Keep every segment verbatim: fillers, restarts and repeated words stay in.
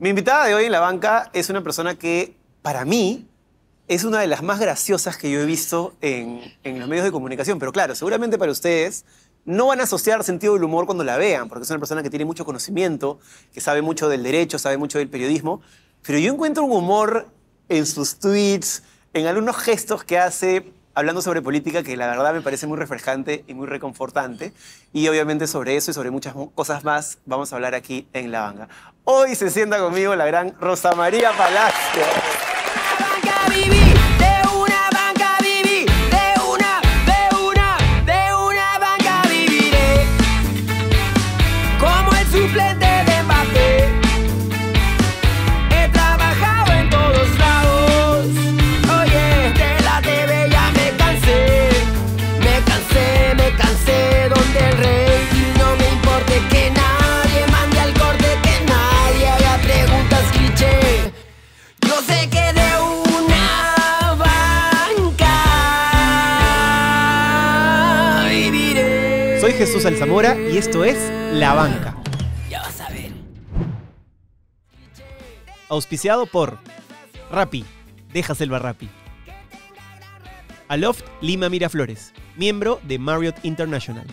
Mi invitada de hoy en La Banca es una persona que, para mí, es una de las más graciosas que yo he visto en, en los medios de comunicación. Pero claro, seguramente para ustedes no van a asociar sentido del humor cuando la vean, porque es una persona que tiene mucho conocimiento, que sabe mucho del derecho, sabe mucho del periodismo. Pero yo encuentro un humor en sus tweets, en algunos gestos que hace hablando sobre política, que la verdad me parece muy refrescante y muy reconfortante. Y obviamente sobre eso y sobre muchas cosas más vamos a hablar aquí en La Banca. Hoy se sienta conmigo la gran Rosa María Palacios. Jesús Alzamora y esto es La Banca. Ya vas a ver. Auspiciado por Rappi. Deja selva Rappi. Aloft Lima Miraflores. Miembro de Marriott International.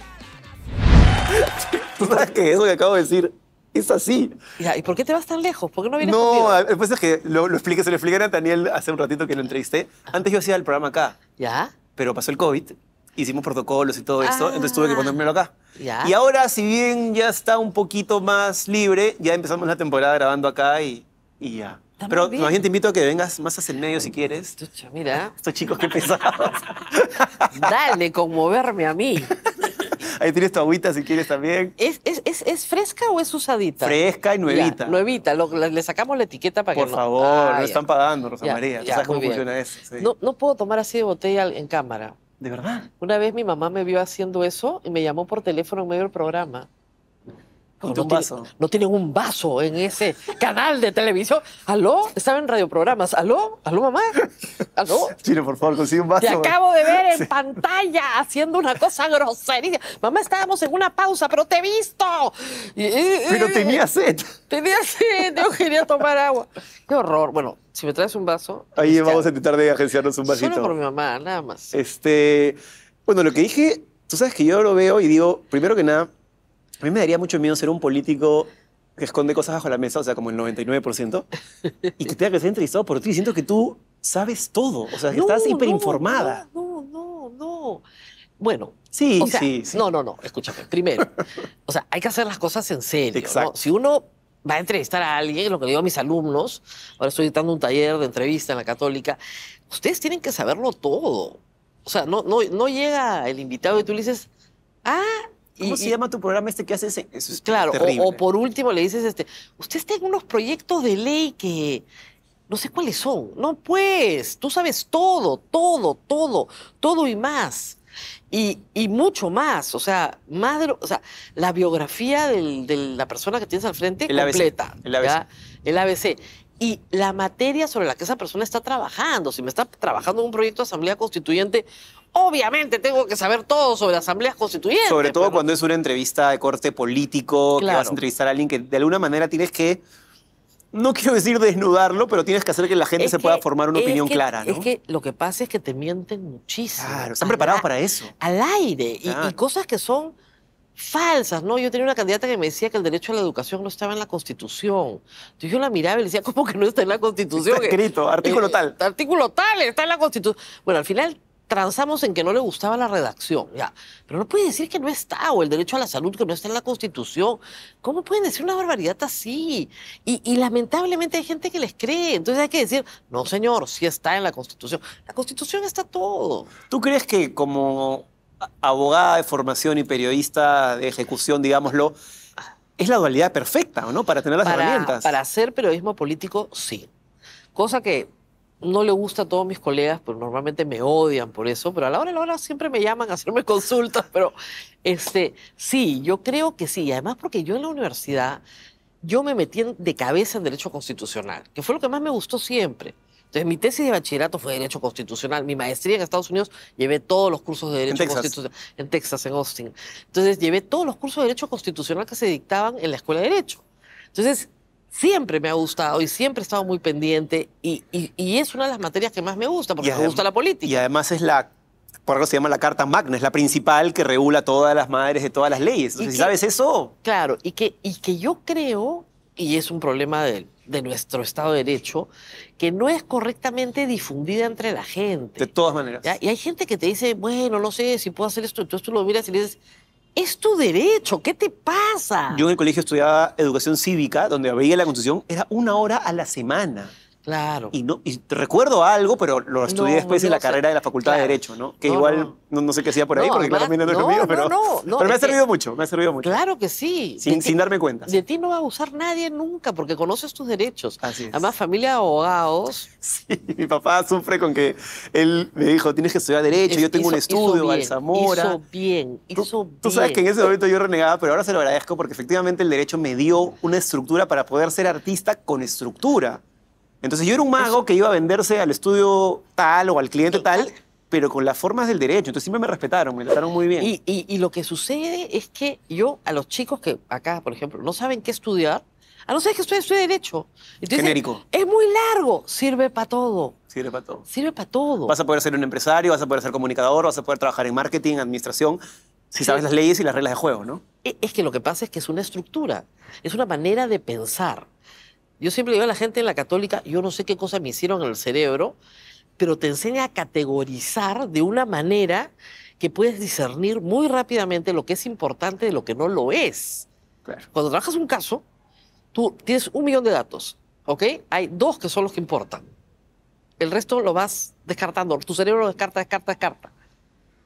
¿Tú sabes que eso que acabo de decir es así? Ya, ¿y por qué te vas tan lejos? ¿Por qué no vienes conmigo? No, después es que lo, lo expliqué, se lo expliqué a Daniel hace un ratito que lo entrevisté. Antes yo hacía el programa acá. ¿Ya? Pero pasó el COVID. Hicimos protocolos y todo ah, eso, entonces tuve que ponérmelo acá. Ya. Y ahora, si bien ya está un poquito más libre, ya empezamos la temporada grabando acá y, y ya. Está Pero más bien te invito a que vengas más hacia el medio si quieres. Chucha, mira. Estos chicos qué pesados. Dale, conmoverme a mí. Ahí tienes tu agüita si quieres también. ¿Es, es, es, es fresca o es usadita? Fresca y nuevita. Ya, nuevita. Lo, le sacamos la etiqueta para Por que Por favor, no ah, están pagando, Rosa ya, María. Ya, ¿sabes cómo bien. funciona eso? Sí. No, no puedo tomar así de botella en cámara. ¿De verdad? Una vez mi mamá me vio haciendo eso y me llamó por teléfono en medio del programa. ¿Con no un tiene, vaso? No tienen un vaso en ese canal de televisión. ¿Aló? Estaba en radioprogramas. ¿Aló? ¿Aló, mamá? ¿Aló? Chino, por favor, consigue un vaso. Te acabo de ver en sí. pantalla haciendo una cosa grosería. Mamá, estábamos en una pausa, pero te he visto. Pero tenía sed. Tenía sed. Yo quería tomar agua. Qué horror. Bueno, si me traes un vaso... Ahí vamos a intentar de agenciarnos un vasito. Solo por mi mamá, nada más. Este, bueno, lo que dije, tú sabes que yo lo veo y digo, primero que nada, a mí me daría mucho miedo ser un político que esconde cosas bajo la mesa, o sea, como el noventa y nueve por ciento, y que tenga que ser entrevistado por ti. Siento que tú sabes todo, o sea, que no, estás hiperinformada. No, no, no, no. Bueno, sí, o sea, sí, sí. No, no, no, escúchame. Primero, o sea, hay que hacer las cosas en serio. Exacto. ¿No? Si uno va a entrevistar a alguien, lo que le digo a mis alumnos, ahora estoy dictando un taller de entrevista en La Católica, ustedes tienen que saberlo todo. O sea, no, no, no llega el invitado y tú le dices, ah, ¿Cómo y, se y, llama tu programa este que haces? Eso es claro, o, o por último le dices, este, ustedes tienen unos proyectos de ley que no sé cuáles son. No, pues, tú sabes todo, todo, todo, todo y más. Y, y mucho más, o sea, más de lo, o sea, la biografía del, de la persona que tienes al frente el completa. A B C, el A B C. El A B C. Y la materia sobre la que esa persona está trabajando. Si me está trabajando en un proyecto de asamblea constituyente, obviamente tengo que saber todo sobre asambleas constituyentes. Sobre todo pero... cuando es una entrevista de corte político, claro. que vas a entrevistar a alguien que de alguna manera tienes que, no quiero decir desnudarlo, pero tienes que hacer que la gente es se que, pueda formar una opinión que, clara, ¿no? Es que lo que pasa es que te mienten muchísimo. Claro, están preparados la, para eso. Al aire. Claro. Y, y cosas que son falsas, ¿no? Yo tenía una candidata que me decía que el derecho a la educación no estaba en la Constitución. Entonces yo la miraba y le decía, ¿cómo que no está en la Constitución? Está escrito, artículo eh, tal. Artículo tal, está en la Constitución. Bueno, al final transamos en que no le gustaba la redacción, ya. Pero no puede decir que no está, o el derecho a la salud que no está en la Constitución. ¿Cómo pueden decir una barbaridad así? Y, y lamentablemente hay gente que les cree. Entonces hay que decir, no, señor, sí está en la Constitución. La Constitución está todo. ¿Tú crees que como abogada de formación y periodista de ejecución, digámoslo, es la dualidad perfecta, ¿no? Para tener las para, herramientas. Para hacer periodismo político, sí. Cosa que no le gusta a todos mis colegas, pero normalmente me odian por eso, pero a la hora de la hora siempre me llaman a hacerme consultas, pero este, sí, yo creo que sí. Y además porque yo en la universidad, yo me metí de cabeza en derecho constitucional, que fue lo que más me gustó siempre. Entonces, mi tesis de bachillerato fue Derecho Constitucional. Mi maestría en Estados Unidos llevé todos los cursos de Derecho Constitucional. En Texas, en Austin. Entonces, llevé todos los cursos de Derecho Constitucional que se dictaban en la Escuela de Derecho. Entonces, siempre me ha gustado y siempre he estado muy pendiente y, y, y es una de las materias que más me gusta, porque me gusta la política. Y además es la, por algo se llama la Carta Magna, es la principal que regula todas las madres de todas las leyes. Entonces, que, ¿sabes eso? Claro, y que, y que yo creo, y es un problema de, de nuestro Estado de Derecho, que no es correctamente difundida entre la gente. De todas maneras. ¿Ya? Y hay gente que te dice, bueno, no sé si puedo hacer esto, entonces tú lo miras y le dices... Es tu derecho, ¿qué te pasa? Yo en el colegio estudiaba educación cívica, donde veía la Constitución, era una hora a la semana. Claro. Y, no, y recuerdo algo, pero lo estudié no, después en la sé. carrera de la Facultad claro. de Derecho, ¿no? Que no, igual no. No, no sé qué hacía por ahí, no, porque además, claramente no es lo mío, pero, no, no, no, pero me ha servido que, mucho, me ha servido mucho. Claro que sí. Sin, sin ti, darme cuenta. De ti no va a abusar nadie nunca, porque conoces tus derechos. Así es. Además, familia de abogados. Sí, mi papá sufre con que él me dijo, tienes que estudiar Derecho, es, yo tengo hizo, un estudio, Alzamora. Hizo bien, hizo tú, bien. Tú sabes que en ese momento yo renegaba, pero ahora se lo agradezco porque efectivamente el Derecho me dio una estructura para poder ser artista con estructura. Entonces, yo era un mago que iba a venderse al estudio tal o al cliente tal, pero con las formas del derecho. Entonces, siempre me respetaron, me trataron muy bien. Y, y, y lo que sucede es que yo, a los chicos que acá, por ejemplo, no saben qué estudiar, a no ser que estudian estudia Derecho. Entonces, genérico. Es muy largo. Sirve para todo. Sirve para todo. Sirve para todo. Vas a poder ser un empresario, vas a poder ser comunicador, vas a poder trabajar en marketing, administración, si sabes las leyes y las reglas de juego, ¿no? Es que lo que pasa es que es una estructura, es una manera de pensar. Yo siempre digo a la gente en la Católica, yo no sé qué cosas me hicieron en el cerebro, pero te enseña a categorizar de una manera que puedes discernir muy rápidamente lo que es importante de lo que no lo es. Claro. Cuando trabajas un caso, tú tienes un millón de datos, ¿ok? Hay dos que son los que importan. El resto lo vas descartando, tu cerebro lo descarta, descarta, descarta.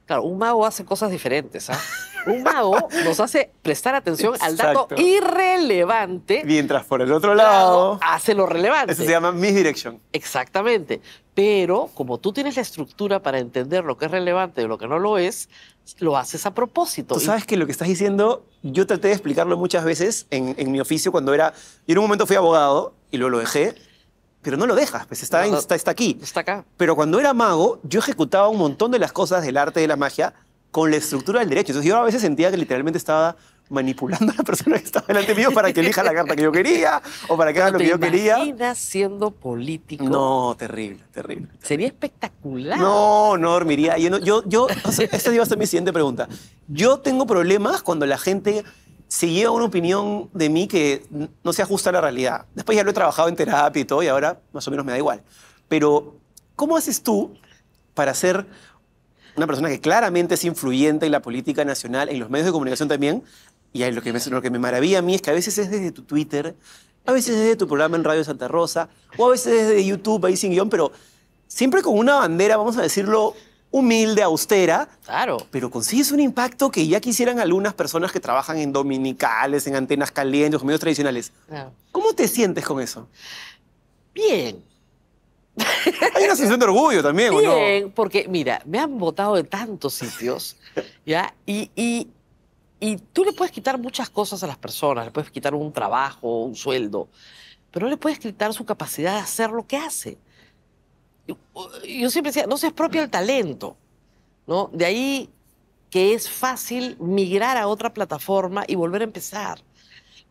Claro, un mago hace cosas diferentes, ¿ah? Un mago nos hace prestar atención exacto. al dato irrelevante. Mientras por el otro lado... Hace lo relevante. Eso se llama misdirección. Exactamente. Pero como tú tienes la estructura para entender lo que es relevante y lo que no lo es, lo haces a propósito. Tú sabes que lo que estás diciendo, yo traté de explicarlo muchas veces en, en mi oficio cuando era... Yo en un momento fui abogado y luego lo dejé. Pero no lo dejas, pues está, no, no, está, está aquí. Está acá. Pero cuando era mago, yo ejecutaba un montón de las cosas del arte de la magia con la estructura del derecho. Entonces yo a veces sentía que literalmente estaba manipulando a la persona que estaba delante mío para que elija la carta que yo quería o para que haga lo que yo quería. ¿Te imaginas siendo político? No, terrible, terrible, terrible. Sería espectacular. No, no dormiría. Yo, no, yo, yo o sea, esta iba a ser mi siguiente pregunta. Yo tengo problemas cuando la gente... Si llega una opinión de mí que no se ajusta a la realidad. Después ya lo he trabajado en terapia y todo, y ahora más o menos me da igual. Pero, ¿cómo haces tú para ser una persona que claramente es influyente en la política nacional, en los medios de comunicación también? Y ahí lo que me, lo que me maravilla a mí es que a veces es desde tu Twitter, a veces es desde tu programa en Radio Santa Rosa, o a veces desde YouTube, ahí sin guión, pero siempre con una bandera, vamos a decirlo, humilde, austera, claro, pero consigues un impacto que ya quisieran algunas personas que trabajan en dominicales, en antenas calientes, en medios tradicionales. Claro. ¿Cómo te sientes con eso? Bien. Hay una sensación de orgullo también, bien, ¿o no? Bien, porque mira, me han votado de tantos sitios, ¿ya? Y, y, y tú le puedes quitar muchas cosas a las personas, le puedes quitar un trabajo, un sueldo, pero no le puedes quitar su capacidad de hacer lo que hace. Yo siempre decía, no se expropia el talento, ¿no? De ahí que es fácil migrar a otra plataforma y volver a empezar.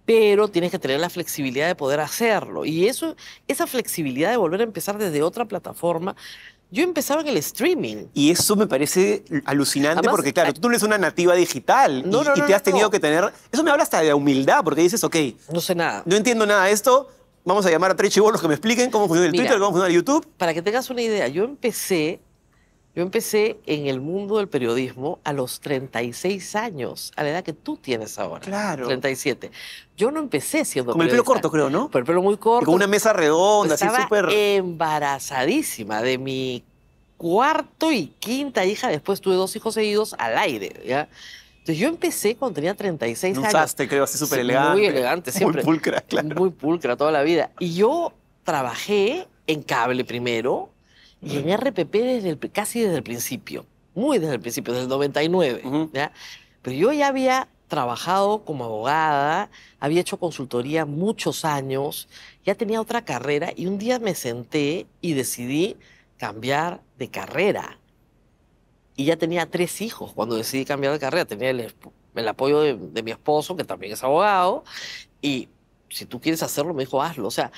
Pero tienes que tener la flexibilidad de poder hacerlo. Y eso, esa flexibilidad de volver a empezar desde otra plataforma... Yo empezaba en el streaming. Y eso me parece alucinante. Además, porque, claro, tú no eres una nativa digital no, y, no, no, y te has tenido no. que tener... Eso me habla hasta de humildad, porque dices, ok... No sé nada. No entiendo nada de esto... Vamos a llamar a tres chibolos que me expliquen cómo funciona el Mira, Twitter, cómo funciona el YouTube. Para que tengas una idea, yo empecé, yo empecé en el mundo del periodismo a los treinta y seis años, a la edad que tú tienes ahora. Claro. treinta y siete. Yo no empecé siendo Con periodista. el pelo corto, creo, ¿no? Con el pelo muy corto. Y con una mesa redonda, pues así súper... Estaba embarazadísima de mi cuarto y quinta hija. Después tuve dos hijos seguidos al aire, ¿ya? Entonces, yo empecé cuando tenía treinta y seis años. Usaste, creo, así súper elegante. Muy elegante, siempre. Muy pulcra, claro. Muy pulcra toda la vida. Y yo trabajé en cable primero y en R P P desde el, casi desde el principio. Muy desde el principio, desde el noventa y nueve. Uh-huh. ¿Ya? Pero yo ya había trabajado como abogada, había hecho consultoría muchos años, ya tenía otra carrera y un día me senté y decidí cambiar de carrera. Y ya tenía tres hijos cuando decidí cambiar de carrera. Tenía el, el apoyo de, de mi esposo, que también es abogado, y si tú quieres hacerlo, me dijo, hazlo. O sea,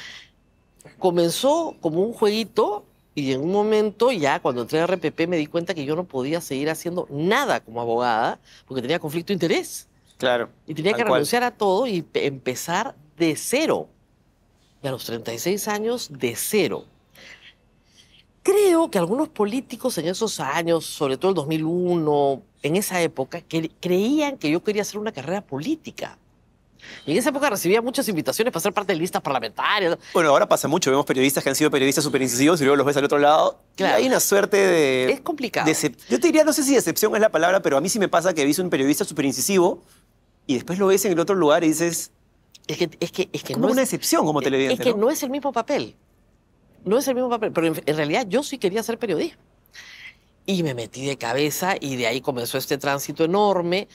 comenzó como un jueguito y en un momento ya cuando entré a R P P me di cuenta que yo no podía seguir haciendo nada como abogada porque tenía conflicto de interés. Claro. Y tenía que renunciar a todo y empezar de cero. Y a los treinta y seis años, de cero. Creo que algunos políticos en esos años, sobre todo el dos mil uno, en esa época, que creían que yo quería hacer una carrera política. Y en esa época recibía muchas invitaciones para ser parte de listas parlamentarias. Bueno, ahora pasa mucho. Vemos periodistas que han sido periodistas súper incisivos y luego los ves al otro lado. Claro. Y hay una suerte de... Es complicado. De, yo te diría, no sé si decepción es la palabra, pero a mí sí me pasa que ves un periodista súper incisivo y después lo ves en el otro lugar y dices... Es que, es que, es que como no una es, excepción como televidente. Es que ¿no? no es el mismo papel. No es el mismo papel. Pero en, en realidad yo sí quería hacer periodismo. Y me metí de cabeza y de ahí comenzó este tránsito enorme.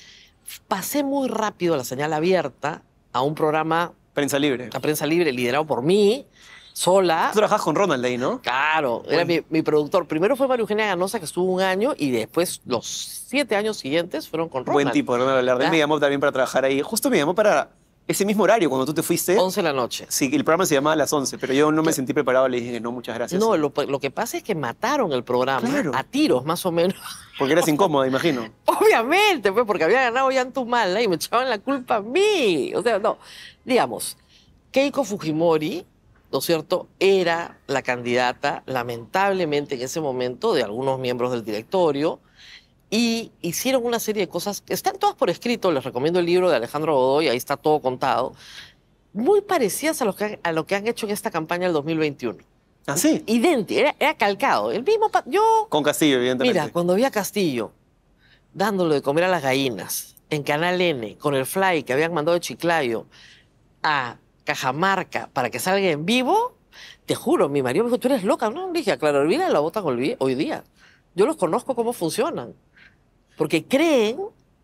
Pasé muy rápido a la señal abierta, a un programa... Prensa Libre. A Prensa Libre, liderado por mí, sola. Tú trabajabas con Ronald ahí, ¿no? Claro, bueno. Era mi, mi productor. Primero fue María Eugenia Ganosa, que estuvo un año, y después los siete años siguientes fueron con Ronald. Buen tipo, no hablar de él. Me llamó también para trabajar ahí. Justo me llamó para ese mismo horario, cuando tú te fuiste. once de la noche. Sí, el programa se llamaba a las once, pero yo no me sentí preparado, le dije que no, muchas gracias. No, lo, lo que pasa es que mataron el programa, claro, a tiros, más o menos. Porque eras incómoda, imagino. Obviamente, pues, porque había ganado Yantumala y me echaban la culpa a mí. O sea, no. Digamos, Keiko Fujimori, ¿no es cierto?, era la candidata, lamentablemente, en ese momento, de algunos miembros del directorio, y hicieron una serie de cosas, están todas por escrito, les recomiendo el libro de Alejandro Godoy, ahí está todo contado, muy parecidas a, los que han, a lo que han hecho en esta campaña del dos mil veintiuno. ¿Ah, sí? Idéntico, era, era calcado. El mismo... Yo, con Castillo, evidentemente. Mira, cuando vi a Castillo dándole de comer a las gallinas en Canal N, con el fly que habían mandado de Chiclayo a Cajamarca para que salga en vivo, te juro, mi marido me dijo, tú eres loca, ¿no? Le dije, claro, olvida la botan hoy día. Yo los conozco cómo funcionan. Porque creen,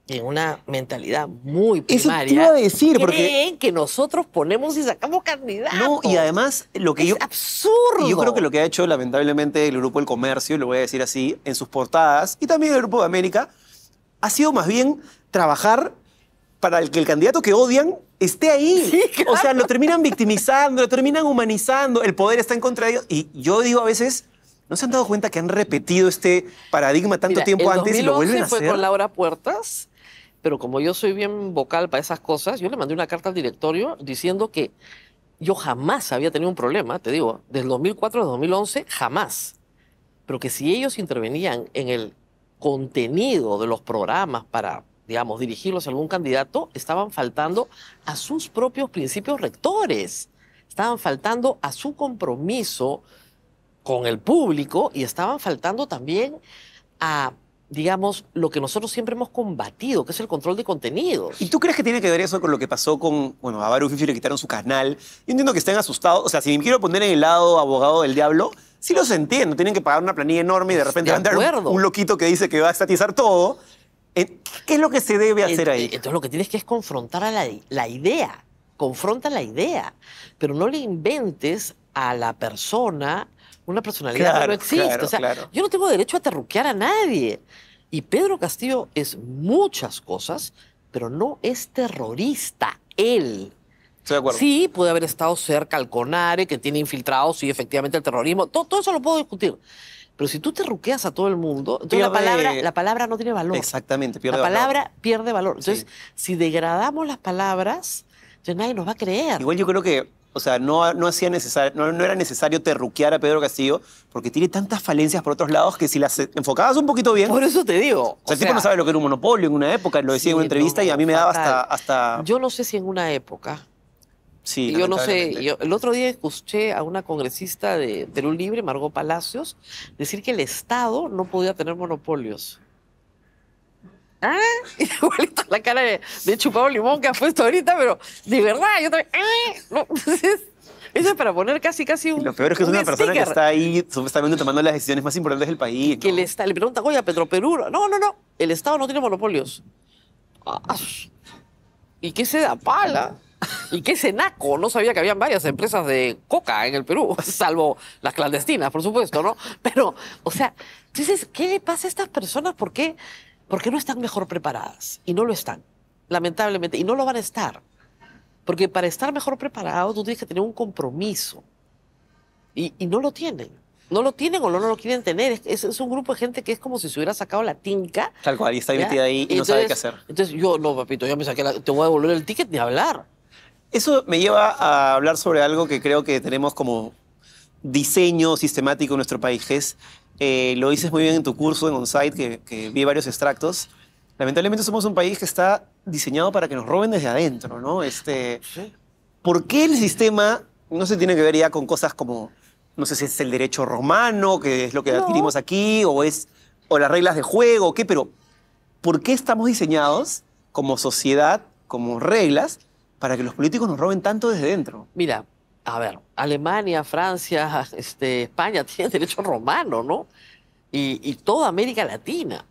en una mentalidad muy primaria, eso te iba a decir, creen porque... que nosotros ponemos y sacamos candidatos. No, y además lo que es yo... Es absurdo. Yo creo que lo que ha hecho lamentablemente el Grupo del Comercio, lo voy a decir así, en sus portadas, y también el Grupo de América, ha sido más bien trabajar para el que el candidato que odian esté ahí. Sí, claro. O sea, lo terminan victimizando, lo terminan humanizando, el poder está en contra de ellos. Y yo digo a veces... ¿No se han dado cuenta que han repetido este paradigma tanto Mira, tiempo antes y lo vuelven a hacer? Fue con Laura Puertas, pero como yo soy bien vocal para esas cosas, yo le mandé una carta al directorio diciendo que yo jamás había tenido un problema, te digo, del dos mil cuatro al dos mil once, jamás. Pero que si ellos intervenían en el contenido de los programas para, digamos, dirigirlos a algún candidato, estaban faltando a sus propios principios rectores, estaban faltando a su compromiso con el público y estaban faltando también a, digamos, lo que nosotros siempre hemos combatido, que es el control de contenidos. ¿Y tú crees que tiene que ver eso con lo que pasó con, bueno, a Baru Fifi le quitaron su canal? Yo entiendo que estén asustados, o sea, si me quiero poner en el lado abogado del diablo, sí los entiendo, tienen que pagar una planilla enorme y de repente van a dar un, un loquito que dice que va a estatizar todo. ¿Qué es lo que se debe hacer ahí? Entonces lo que tienes que es confrontar a la, la idea, confronta la idea, pero no le inventes a la persona una personalidad claro, que no existe. Claro, o sea, claro. Yo no tengo derecho a terruquear a nadie. Y Pedro Castillo es muchas cosas, pero no es terrorista. Él. Estoy de acuerdo. Sí, puede haber estado cerca al CONARE, que tiene infiltrados, sí, efectivamente, el terrorismo. Todo, todo eso lo puedo discutir. Pero si tú terruqueas a todo el mundo, entonces pierde... la, palabra, la palabra no tiene valor. Exactamente, pierde valor. La palabra valor. pierde valor. Entonces, sí. si degradamos las palabras, entonces nadie nos va a creer. Igual yo creo que... O sea, no, no, hacía necesar, no, no era necesario terruquear a Pedro Castillo porque tiene tantas falencias por otros lados que si las enfocabas un poquito bien... Por eso te digo. O sea, el tipo no sabe lo que era un monopolio en una época. Lo decía sí, en una entrevista no, y a mí me daba hasta, hasta... Yo no sé si en una época. Sí, yo no sé. Yo, el otro día escuché a una congresista de Perú Libre, Margot Palacios, decir que el Estado no podía tener monopolios. ¿Ah? Y igualito la cara de, de chupado limón que has puesto ahorita, pero de verdad, yo también... ¿Ah? No, entonces, eso es para poner casi, casi un... Lo peor es que es una persona sticker. que está ahí supuestamente tomando las decisiones más importantes del país. Que ¿no? le, está, le pregunta, oye, a Petroperú, no, no, no, el Estado no tiene monopolios. Ah, ¿y qué se da pala? ¿Y qué Senaco? No sabía que habían varias empresas de coca en el Perú, salvo las clandestinas, por supuesto, ¿no? Pero, o sea, entonces, ¿qué le pasa a estas personas? ¿Por qué...? Porque no están mejor preparadas y no lo están, lamentablemente, y no lo van a estar. Porque para estar mejor preparado tú tienes que tener un compromiso. Y, y no lo tienen. No lo tienen o no, no lo quieren tener. Es, es, es un grupo de gente que es como si se hubiera sacado la tinca. Tal cual, y está metida ahí y entonces, no sabe qué hacer. Entonces yo, no, papito, ya me saqué la... Te voy a devolver el ticket ni hablar. Eso me lleva a hablar sobre algo que creo que tenemos como diseño sistemático en nuestro país. Es, eh, lo dices muy bien en tu curso, en On-Site, que, que vi varios extractos. Lamentablemente somos un país que está diseñado para que nos roben desde adentro, ¿no? Este, sí. ¿Por qué el sistema no se tiene que ver ya con cosas como, no sé si es el derecho romano, que es lo que no. adquirimos aquí, o, es, o las reglas de juego, o qué? Pero ¿por qué estamos diseñados como sociedad, como reglas, para que los políticos nos roben tanto desde dentro? Mira, a ver, Alemania, Francia, este, España tienen derecho romano, ¿no? Y, y toda América Latina.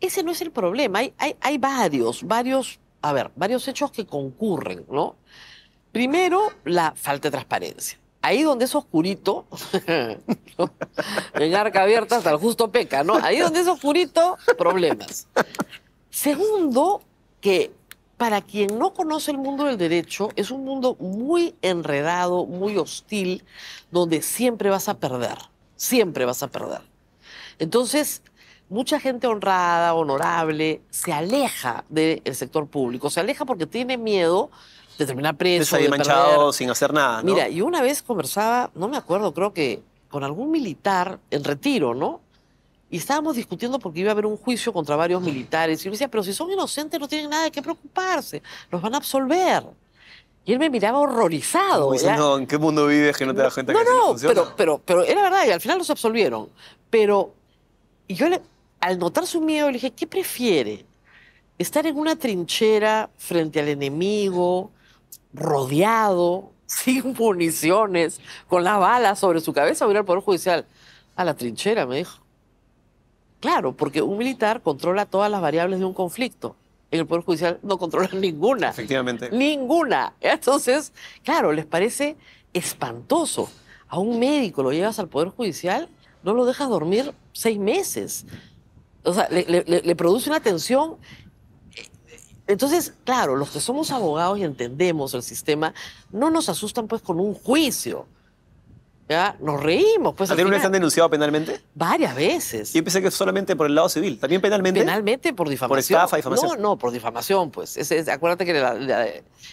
Ese no es el problema. Hay, hay, hay varios, varios, a ver, varios hechos que concurren, ¿no? Primero, la falta de transparencia. Ahí donde es oscurito, ¿no? En arca abierta hasta el justo peca, ¿no? Ahí donde es oscurito, problemas. Segundo, que para quien no conoce el mundo del derecho, es un mundo muy enredado, muy hostil, donde siempre vas a perder. Siempre vas a perder. Entonces, mucha gente honrada, honorable, se aleja del sector público. Se aleja porque tiene miedo de terminar preso. De salir manchado sin hacer nada, ¿no? Mira, y una vez conversaba, no me acuerdo, creo que con algún militar en retiro, ¿no? Y estábamos discutiendo porque iba a haber un juicio contra varios militares. Y yo decía, pero si son inocentes no tienen nada de qué preocuparse. Los van a absolver. Y él me miraba horrorizado. No, ¿en qué mundo vives que no te das cuenta que así no funciona? No, no, pero, pero era verdad y al final los absolvieron. Pero y yo le... Al notar su miedo, le dije, ¿qué prefiere? ¿Estar en una trinchera frente al enemigo, rodeado, sin municiones, con las balas sobre su cabeza o ir al Poder Judicial? A la trinchera, me dijo. Claro, porque un militar controla todas las variables de un conflicto. En el Poder Judicial no controla ninguna. Efectivamente. Ninguna. Entonces, claro, les parece espantoso. A un médico lo llevas al Poder Judicial, no lo dejas dormir seis meses. O sea, le, le, le produce una tensión. Entonces, claro, los que somos abogados y entendemos el sistema, no nos asustan pues con un juicio. ¿Ya? Nos reímos. Pues, ¿a ti no les han denunciado penalmente? Varias veces. Yo pensé que solamente por el lado civil. ¿También penalmente? Penalmente por difamación. ¿Por estafa, difamación? No, no, por difamación, pues. Es, es, acuérdate que la, la,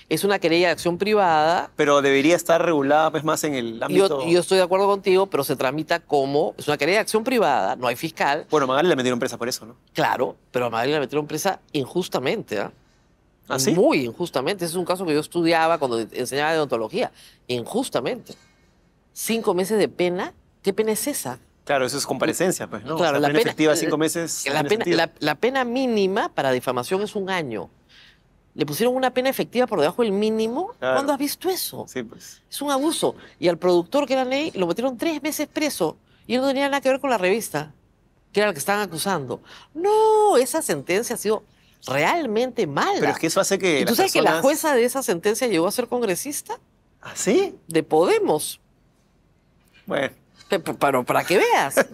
es una querella de acción privada. Pero debería estar regulada pues, más en el ámbito... Yo, yo estoy de acuerdo contigo, pero se tramita como... Es una querella de acción privada, no hay fiscal. Bueno, a Magaly la metieron presa por eso, ¿no? Claro, pero a Magaly la metieron presa injustamente, ¿eh? ¿Ah, sí? Muy injustamente. Ese es un caso que yo estudiaba cuando enseñaba deontología. Injustamente. Cinco meses de pena, ¿qué pena es esa? Claro, eso es comparecencia, pues, ¿no? Claro, o sea, la pena efectiva de cinco meses. La pena, la, la pena mínima para difamación es un año. Le pusieron una pena efectiva por debajo del mínimo. Claro. ¿Cuándo has visto eso? Sí, pues. Es un abuso. Y al productor, que era Ney, lo metieron tres meses preso y él no tenía nada que ver con la revista, que era la que estaban acusando. No, esa sentencia ha sido realmente mala. Pero es que eso hace que... ¿Y tú sabes personas... que la jueza de esa sentencia llegó a ser congresista? ¿Ah, sí? De Podemos. Bueno. Pero para que veas. ¿Eh?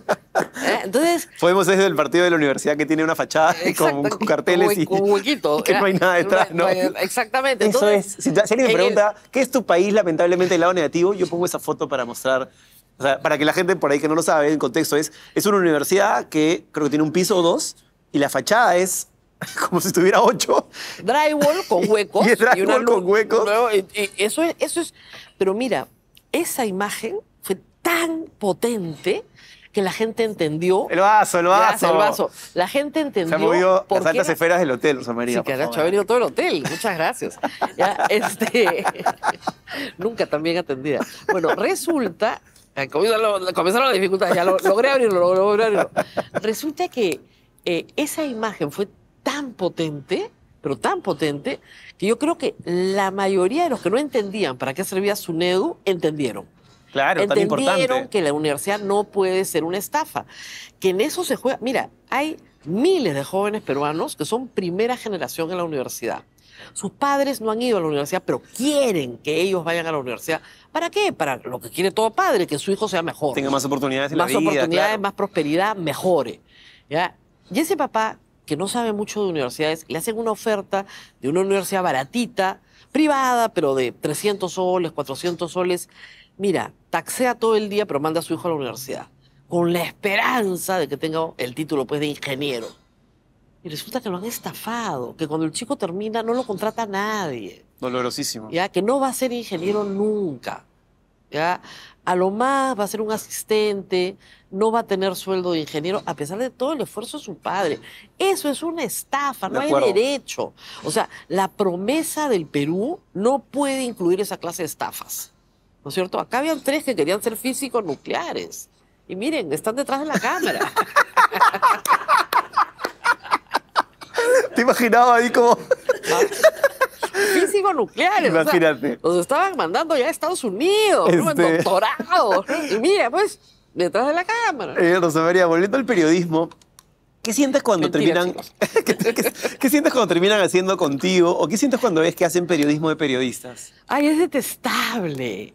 Entonces. Podemos desde el partido de la universidad que tiene una fachada exacto, con, con carteles y. Con huequitos. Y que no hay nada detrás, ¿no? Exactamente. Eso entonces, es. Si, si alguien me pregunta, el... ¿qué es tu país lamentablemente del lado negativo? Yo pongo esa foto para mostrar. O sea, para que la gente por ahí que no lo sabe, en contexto, es, es una universidad que creo que tiene un piso o dos y la fachada es como si tuviera ocho. Drywall con huecos. Y, y drywall y una luz, con huecos. Y, y eso, es, eso es. Pero mira, esa imagen fue tan potente que la gente entendió... El vaso, el vaso. Gracias, el vaso. La gente entendió... Se ha movido las altas era... esferas del hotel, Rosa María. Sí, que ha venido todo el hotel. Muchas gracias. Ya, este... Nunca tan bien atendida. Bueno, resulta... Comenzaron las dificultades. Ya lo, logré abrirlo, logré abrirlo. Resulta que eh, esa imagen fue tan potente, pero tan potente, que yo creo que la mayoría de los que no entendían para qué servía SUNEDU, entendieron. Claro, tan importante. Entendieron que la universidad no puede ser una estafa, que en eso se juega. Mira, hay miles de jóvenes peruanos que son primera generación en la universidad. Sus padres no han ido a la universidad, pero quieren que ellos vayan a la universidad. ¿Para qué? Para lo que quiere todo padre, que su hijo sea mejor. Tenga más oportunidades en la vida. Más oportunidades, más prosperidad, mejore. ¿Ya? Y ese papá, que no sabe mucho de universidades, le hacen una oferta de una universidad baratita, privada, pero de trescientos soles, cuatrocientos soles. Mira, taxea todo el día, pero manda a su hijo a la universidad, con la esperanza de que tenga el título pues, de ingeniero. Y resulta que lo han estafado, que cuando el chico termina no lo contrata nadie. Dolorosísimo. Ya, que no va a ser ingeniero nunca. Ya, a lo más va a ser un asistente, no va a tener sueldo de ingeniero, a pesar de todo el esfuerzo de su padre. Eso es una estafa, no hay derecho. O sea, la promesa del Perú no puede incluir esa clase de estafas. ¿No es cierto? Acá habían tres que querían ser físicos nucleares. Y miren, están detrás de la cámara. Te imaginaba ahí como... Físicos nucleares. Imagínate. O sea, los estaban mandando ya a Estados Unidos, este... ¿no? En doctorado. Y mira, pues, detrás de la cámara. Eh, Rosa María, volviendo al periodismo, ¿qué sientes cuando Mentira, terminan... ¿Qué, qué, ¿Qué sientes cuando terminan haciendo contigo? ¿O qué sientes cuando ves que hacen periodismo de periodistas? Ay, es detestable.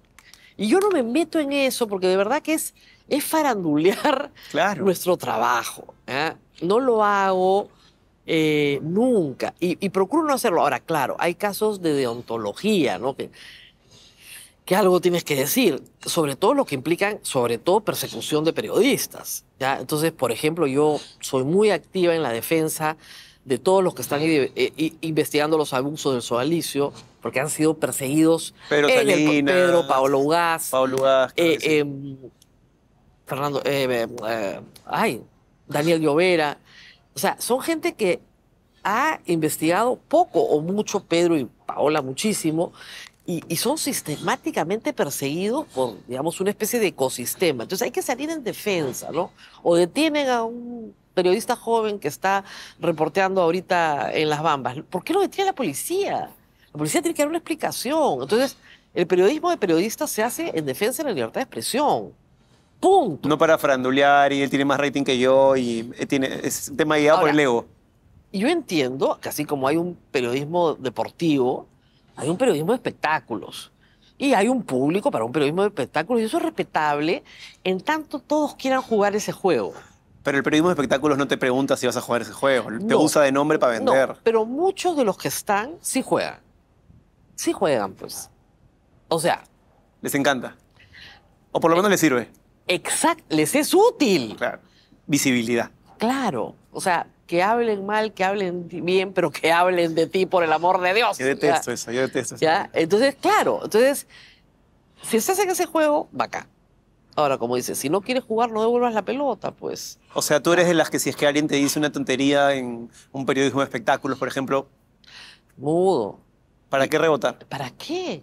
Y yo no me meto en eso porque de verdad que es, es farandulear claro. nuestro trabajo. ¿eh? No lo hago... Eh, nunca. Y, y procuro no hacerlo. Ahora, claro, hay casos de deontología, ¿no? Que, que algo tienes que decir, sobre todo lo que implican, sobre todo, persecución de periodistas, ¿ya? Entonces, por ejemplo, yo soy muy activa en la defensa de todos los que están eh, investigando los abusos del sodalicio, porque han sido perseguidos. Pedro, Salinas, Pedro Paolo Ugaz. Paolo Ugaz, claro eh, sí. eh, Fernando, eh, eh, ay, Daniel Llovera. O sea, son gente que ha investigado poco o mucho, Pedro y Paola muchísimo, y, y son sistemáticamente perseguidos por, digamos, una especie de ecosistema. Entonces hay que salir en defensa, ¿no? O detienen a un periodista joven que está reporteando ahorita en Las Bambas. ¿Por qué lo detiene la policía? La policía tiene que dar una explicación. Entonces, el periodismo de periodistas se hace en defensa de la libertad de expresión. Punto. No para frandulear y él tiene más rating que yo y tiene, es tema guiado por el ego. Yo entiendo que así como hay un periodismo deportivo, hay un periodismo de espectáculos y hay un público para un periodismo de espectáculos y eso es respetable en tanto todos quieran jugar ese juego. Pero el periodismo de espectáculos no te pregunta si vas a jugar ese juego, no, te usa de nombre para vender. No, pero muchos de los que están sí juegan. Sí juegan, pues. O sea... Les encanta. O por lo menos eh, les sirve. Exacto, les es útil. Claro. Visibilidad. Claro. O sea, que hablen mal, que hablen bien, pero que hablen de ti, por el amor de Dios. Yo detesto ¿ya? eso, yo detesto eso. ¿Ya? Entonces, claro, entonces, si se hace ese juego, va acá. Ahora, como dices, si no quieres jugar, no devuelvas la pelota, pues. O sea, tú eres de las que si es que alguien te dice una tontería en un periodismo de espectáculos, por ejemplo. Mudo. ¿Para qué rebotar? ¿Para qué?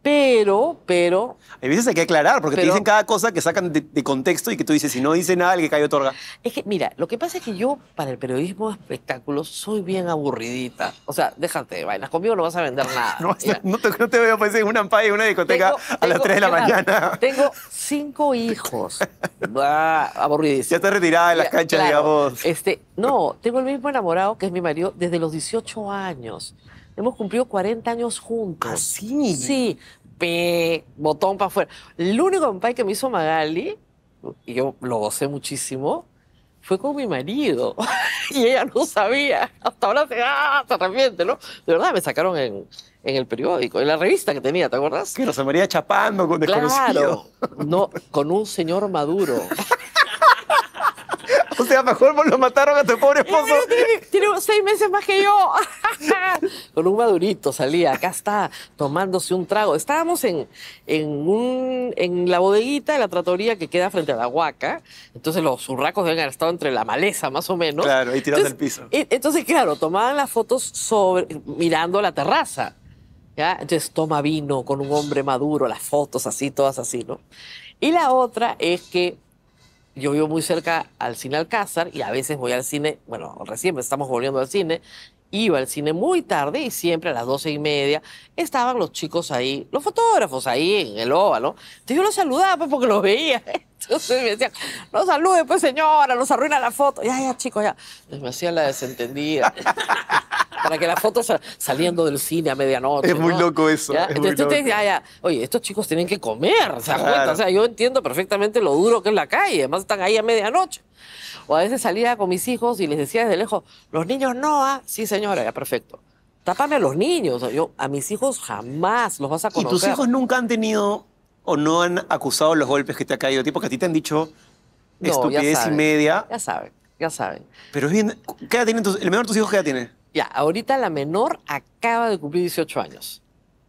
Pero, pero... Hay veces hay que aclarar, porque pero, te dicen cada cosa que sacan de, de contexto y que tú dices, si no dice nada, el que cae otorga. Es que, mira, lo que pasa es que yo, para el periodismo de espectáculos, soy bien aburridita. O sea, déjate de vainas. Conmigo no vas a vender nada. no, no, te, no te veo pues, en una ampaya, en una discoteca tengo, a tengo, las tres de la mañana. Tengo cinco hijos. bah, aburridísimo. Ya estás retirada de las mira, canchas, claro, digamos. Este, no, tengo el mismo enamorado, que es mi marido, desde los dieciocho años. Hemos cumplido cuarenta años juntos. ¿Ah, sí? Sí. Pe, botón para afuera. El único compay que me hizo Magaly, y yo lo gocé muchísimo, fue con mi marido. Y ella no sabía. Hasta ahora se, ah, se arrepiente, ¿no? De verdad, me sacaron en, en el periódico, en la revista que tenía, ¿te acuerdas? Que Rosa María chapando con desconocido. Claro. No, con un señor maduro. O sea, mejor me lo mataron a tu pobre esposo. Tiene, tiene seis meses más que yo. Con un madurito salía. Acá está tomándose un trago. Estábamos en, en, un, en la bodeguita de la tratoría que queda frente a la Huaca. Entonces los urracos deben haber estado entre la maleza, más o menos. Claro, ahí tirados del piso. Entonces, claro, tomaban las fotos sobre, mirando la terraza. ¿Ya? Entonces toma vino con un hombre maduro, las fotos así, todas así, ¿no? Y la otra es que yo vivo muy cerca al cine Alcázar y a veces voy al cine, bueno, recién estamos volviendo al cine, iba al cine muy tarde y siempre a las doce y media estaban los chicos ahí, los fotógrafos ahí en el óvalo. Entonces yo los saludaba pues, porque los veía. Entonces me decían, no salude pues señora, nos arruina la foto. Ya, ya chicos, ya. Entonces me hacían la desentendida. Para que la foto sal, saliendo del cine a medianoche. Es muy ¿no? loco eso. ¿Ya? Es Entonces, muy tú loco. Te, ya, ya. Oye, estos chicos tienen que comer, ¿se claro. cuenta? O sea, yo entiendo perfectamente lo duro que es la calle. Además, están ahí a medianoche. O a veces salía con mis hijos y les decía desde lejos, los niños no, ah, sí señora, ya perfecto. tápame a los niños. Yo, a mis hijos jamás los vas a conocer. ¿Y tus hijos nunca han tenido o no han acusado los golpes que te ha caído? Tipo que a ti te han dicho no, estupidez saben, y media. Ya saben, ya saben. Pero es bien... ¿Qué edad tienen tus, ¿El menor de tus hijos qué edad tiene? Ya, ahorita la menor acaba de cumplir dieciocho años.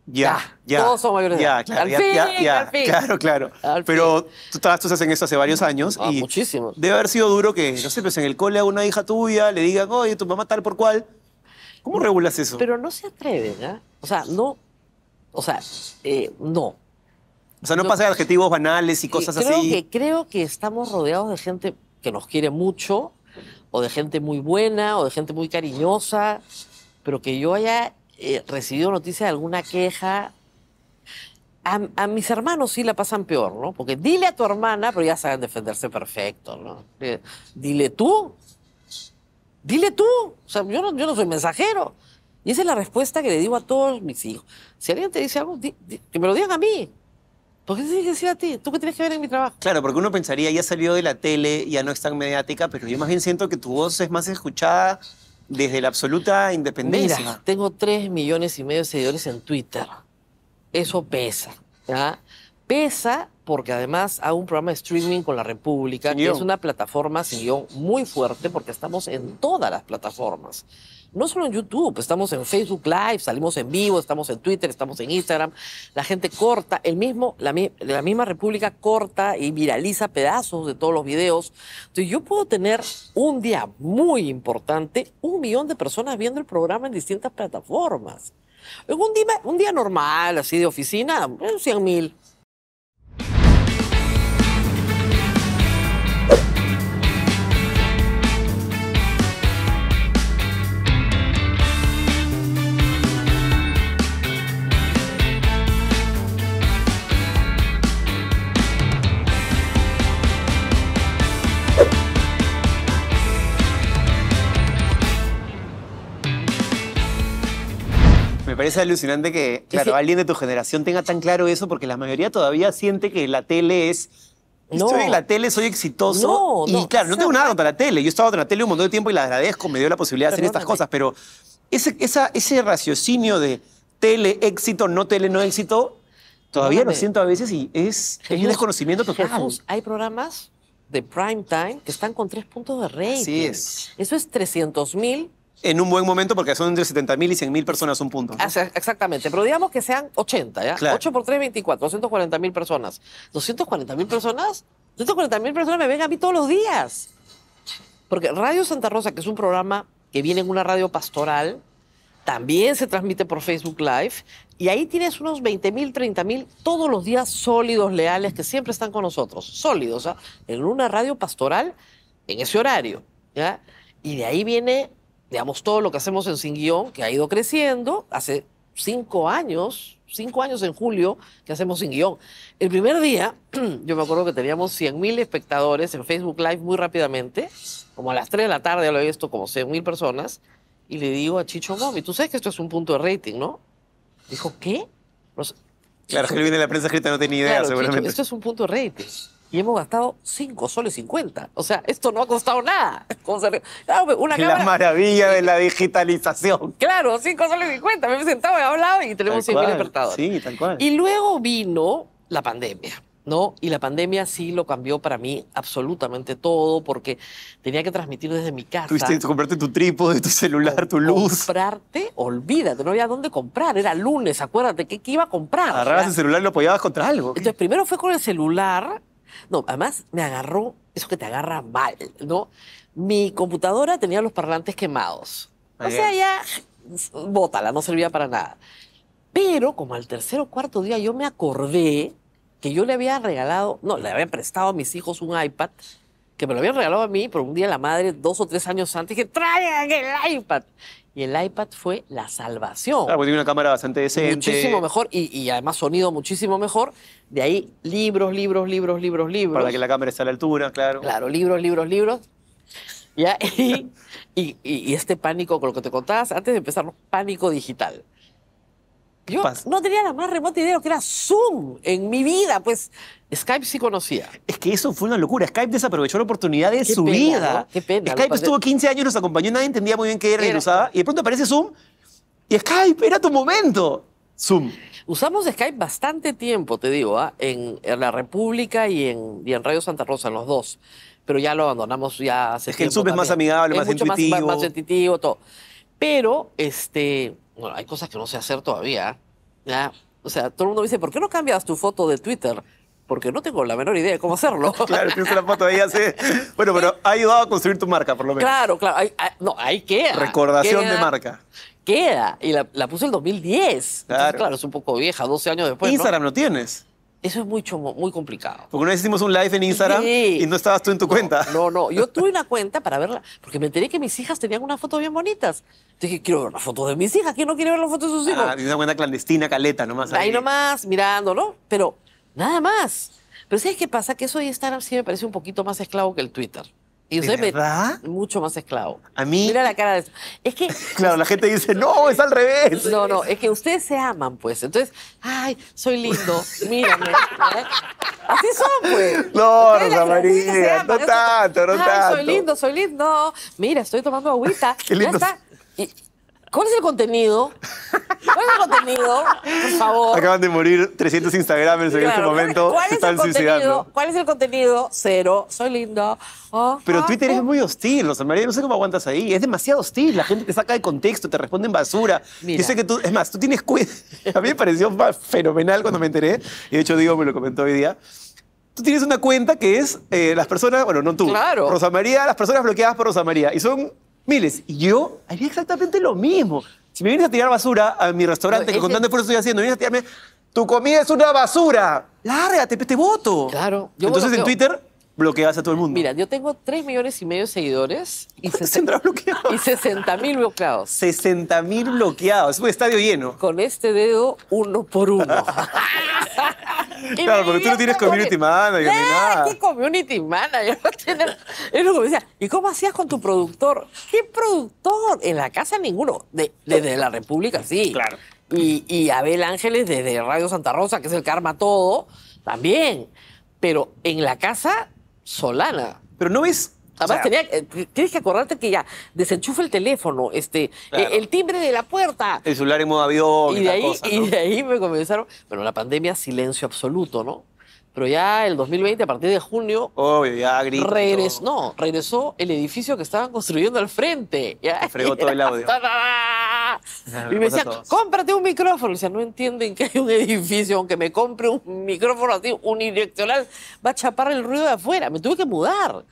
Ya, ya. ya todos son mayores ya, de edad. Claro, al ya, fin, ya, ya, al fin. Claro, claro. Al Pero fin. tú estabas tú en eso hace varios años. Ah, y muchísimos. Debe haber sido duro que, no sé, pues en el cole a una hija tuya le digan, oye, tu mamá tal por cual. ¿Cómo regulas eso? Pero no se atreven, ¿ah? ¿eh? O sea, no. O sea, eh, no. O sea, no, no pasa de adjetivos banales y cosas creo así. Que, creo que estamos rodeados de gente que nos quiere mucho, o de gente muy buena, o de gente muy cariñosa, pero que yo haya eh, recibido noticia de alguna queja. A, a mis hermanos sí la pasan peor, ¿no? Porque dile a tu hermana, pero ya saben defenderse perfecto, ¿no? Eh, dile tú. Dile tú. O sea, yo no, yo no soy mensajero. Y esa es la respuesta que le digo a todos mis hijos. Si alguien te dice algo, di, di, que me lo digan a mí. ¿Por qué te tienes que decir a ti? ¿Tú qué tienes que ver en mi trabajo? Claro, porque uno pensaría, ya salió de la tele, ya no es tan mediática, pero yo más bien siento que tu voz es más escuchada desde la absoluta independencia. Mira, tengo tres millones y medio de seguidores en Twitter. Eso pesa, ¿ya? Pesa porque además hago un programa de streaming con La República, sin que guión. Es una plataforma sin guión muy fuerte porque estamos en todas las plataformas. No solo en YouTube, estamos en Facebook Live, salimos en vivo, estamos en Twitter, estamos en Instagram. La gente corta, el mismo, la, la misma República corta y viraliza pedazos de todos los videos. Entonces yo puedo tener un día muy importante, un millón de personas viendo el programa en distintas plataformas. En un día, un día normal, así de oficina, cien mil. Me parece alucinante que, claro, sí, alguien de tu generación tenga tan claro eso, porque la mayoría todavía siente que la tele es... No. Estoy en la tele, soy exitoso. No, y no, claro, no tengo nada contra la tele. Yo he estado en la tele un montón de tiempo y la agradezco, me dio la posibilidad de hacer estas cosas, pero ese, esa, ese raciocinio de tele, éxito, no tele, no éxito, todavía perdóname. Lo siento a veces y es, es un desconocimiento total. Jesús, hay programas de prime time que están con tres puntos de rating. Así es. Eso es trescientos mil. En un buen momento, porque son entre setenta mil y cien mil personas un punto, ¿no? Exactamente, pero digamos que sean ochenta, ¿ya? Claro. ocho por tres, veinticuatro, doscientas cuarenta mil personas. ¿doscientas cuarenta mil personas? doscientas cuarenta mil personas me ven a mí todos los días. Porque Radio Santa Rosa, que es un programa que viene en una radio pastoral, también se transmite por Facebook Live, y ahí tienes unos veinte mil, treinta mil todos los días sólidos, leales, que siempre están con nosotros. Sólidos, ¿ah? En una radio pastoral, en ese horario, ¿ya? Y de ahí viene... digamos, todo lo que hacemos en Sin Guión, que ha ido creciendo hace cinco años, cinco años en julio, que hacemos Sin Guión. El primer día, yo me acuerdo que teníamos cien mil espectadores en Facebook Live muy rápidamente, como a las tres de la tarde, ya lo he visto, como cien mil personas, y le digo a Chicho Gomi, tú sabes que esto es un punto de rating, ¿no? Dijo, ¿qué? No sé. Claro, que le viene la prensa escrita, no tenía ni idea, claro, seguramente. Chicho, esto es un punto de rating. Y hemos gastado cinco soles cincuenta. O sea, esto no ha costado nada. Claro, una la cámara... maravilla de la digitalización. Claro, cinco soles cincuenta. Me he sentado y he hablado y tenemos cien mil despertadores. Sí, tal cual. Y luego vino la pandemia, ¿no? Y la pandemia sí lo cambió para mí absolutamente todo porque tenía que transmitir desde mi casa. Tuviste que comprarte tu trípode, tu celular, tu luz. Comprarte, olvídate, no había dónde comprar. Era lunes, acuérdate, ¿qué, qué iba a comprar? Agarrabas el celular y lo apoyabas contra algo. Entonces, primero fue con el celular... No, además me agarró, eso que te agarra mal, ¿no? Mi computadora tenía los parlantes quemados. O sea, ya, bótala, no servía para nada. Pero como al tercer o cuarto día yo me acordé que yo le había regalado, no, le había prestado a mis hijos un iPad, que me lo habían regalado a mí, pero un día la madre, dos o tres años antes, que traigan el iPad. Y el iPad fue la salvación. Claro, porque tiene una cámara bastante decente. Muchísimo mejor y, y además sonido muchísimo mejor. De ahí libros, libros, libros, libros, libros. Para que la cámara esté a la altura, claro. Claro, libros, libros, libros. ¿Ya? Y, y, y este pánico con lo que te contabas antes de empezar, pánico digital. Yo Pas no tenía la más remota idea de lo que era Zoom en mi vida, pues Skype sí conocía. Es que eso fue una locura. Skype desaprovechó la oportunidad de qué su pena, vida. ¿No? Qué pena. Skype estuvo quince años, nos acompañó, nadie entendía muy bien qué era, era. Y lo usaba. Y de pronto aparece Zoom Y Skype era tu momento. Zoom. Usamos Skype bastante tiempo, te digo, ¿eh? en, en La República y en, y en Radio Santa Rosa, en los dos. Pero ya lo abandonamos ya hace tiempo. Es que el Zoom es más amigable, más intuitivo. Más, más, más intuitivo, todo. Pero, este, bueno, hay cosas que no sé hacer todavía. ¿eh? O sea, todo el mundo me dice, ¿por qué no cambias tu foto de Twitter? Porque no tengo la menor idea de cómo hacerlo. Claro, tienes una foto ahí así. Bueno, pero ha ayudado a construir tu marca, por lo menos. Claro, claro. Hay, hay, no, ahí queda. Recordación queda, de marca. Queda. Y la, la puse en dos mil diez. Claro. Entonces, claro, es un poco vieja, doce años después. Instagram no, no tienes. Eso es mucho, muy complicado. Porque una vez hicimos un live en Instagram sí. y no estabas tú en tu no, cuenta. No, no. Yo tuve una cuenta para verla. Porque me enteré que mis hijas tenían unas fotos bien bonitas. Dije, quiero ver las fotos de mis hijas. ¿Quién no quiere ver las fotos de sus hijos? Ah, tienes una cuenta clandestina, caleta, nomás. Ahí, ahí nomás, mirando, ¿no? Pero nada más. Pero ¿sabes qué pasa? Que eso de Instagram sí me parece un poquito más esclavo que el Twitter. Y usted me... Mucho más esclavo. A mí... Mira la cara de... Es que... Claro, la gente dice, no, es al revés. No, no, es que ustedes se aman, pues. Entonces, ay, soy lindo, mírame. ¿Eh? Así son, pues. No, Rosa María, no tanto, no ay, tanto. soy lindo, soy lindo. Mira, estoy tomando agüita. Qué lindo. Ya está. Y... ¿Cuál es el contenido? ¿Cuál es el contenido? Por favor. Acaban de morir trescientos Instagramers en claro, este momento. ¿Cuál es están el contenido? Suicidando. ¿Cuál es el contenido? Cero. Soy linda. Oh, Pero ah, Twitter oh. es muy hostil, Rosa María. No sé cómo aguantas ahí. Es demasiado hostil. La gente te saca de contexto, te responde en basura. Mira. Yo sé que tú... Es más, tú tienes cuidado. A mí me pareció fenomenal cuando me enteré. Y de hecho, Diego me lo comentó hoy día. Tú tienes una cuenta que es eh, las personas... Bueno, no tú. Claro. Rosa María, las personas bloqueadas por Rosa María. Y son... Miles, y yo haría exactamente lo mismo. Si me vienes a tirar basura a mi restaurante, no, que con tanto esfuerzo estoy haciendo, me vienes a tirarme, tu comida es una basura. Lárgate, te voto. Claro. Yo Entonces bloqueo. En Twitter bloqueas a todo el mundo. Mira, yo tengo tres millones y medio de seguidores y, y sesenta mil bloqueados. sesenta mil bloqueados. Es un estadio lleno. Con este dedo, uno por uno. Claro, porque tú no tienes community manager ni nada. ¿Qué community manager? Es lo que me decía. ¿Y cómo hacías con tu productor? ¿Qué productor? En la casa ninguno. De, desde La República, sí. Claro. Y, y Abel Ángeles desde Radio Santa Rosa, que es el que arma todo, también. Pero en la casa, Solana. Pero no es... Además, o sea, tenía, tienes que acordarte que ya desenchufa el teléfono, este, claro. el timbre de la puerta. El celular en modo avión y, y de ahí cosa, ¿no? Y de ahí me comenzaron... Bueno, la pandemia, silencio absoluto, ¿no? Pero ya el dos mil veinte, a partir de junio... Obvio, ya grito. Regresó, no, regresó el edificio que estaban construyendo al frente. ¿Ya? Fregó todo el audio. Y me decían, cómprate un micrófono. O sea, no entienden que hay un edificio, aunque me compre un micrófono así unidireccional, va a chapar el ruido de afuera. Me tuve que mudar.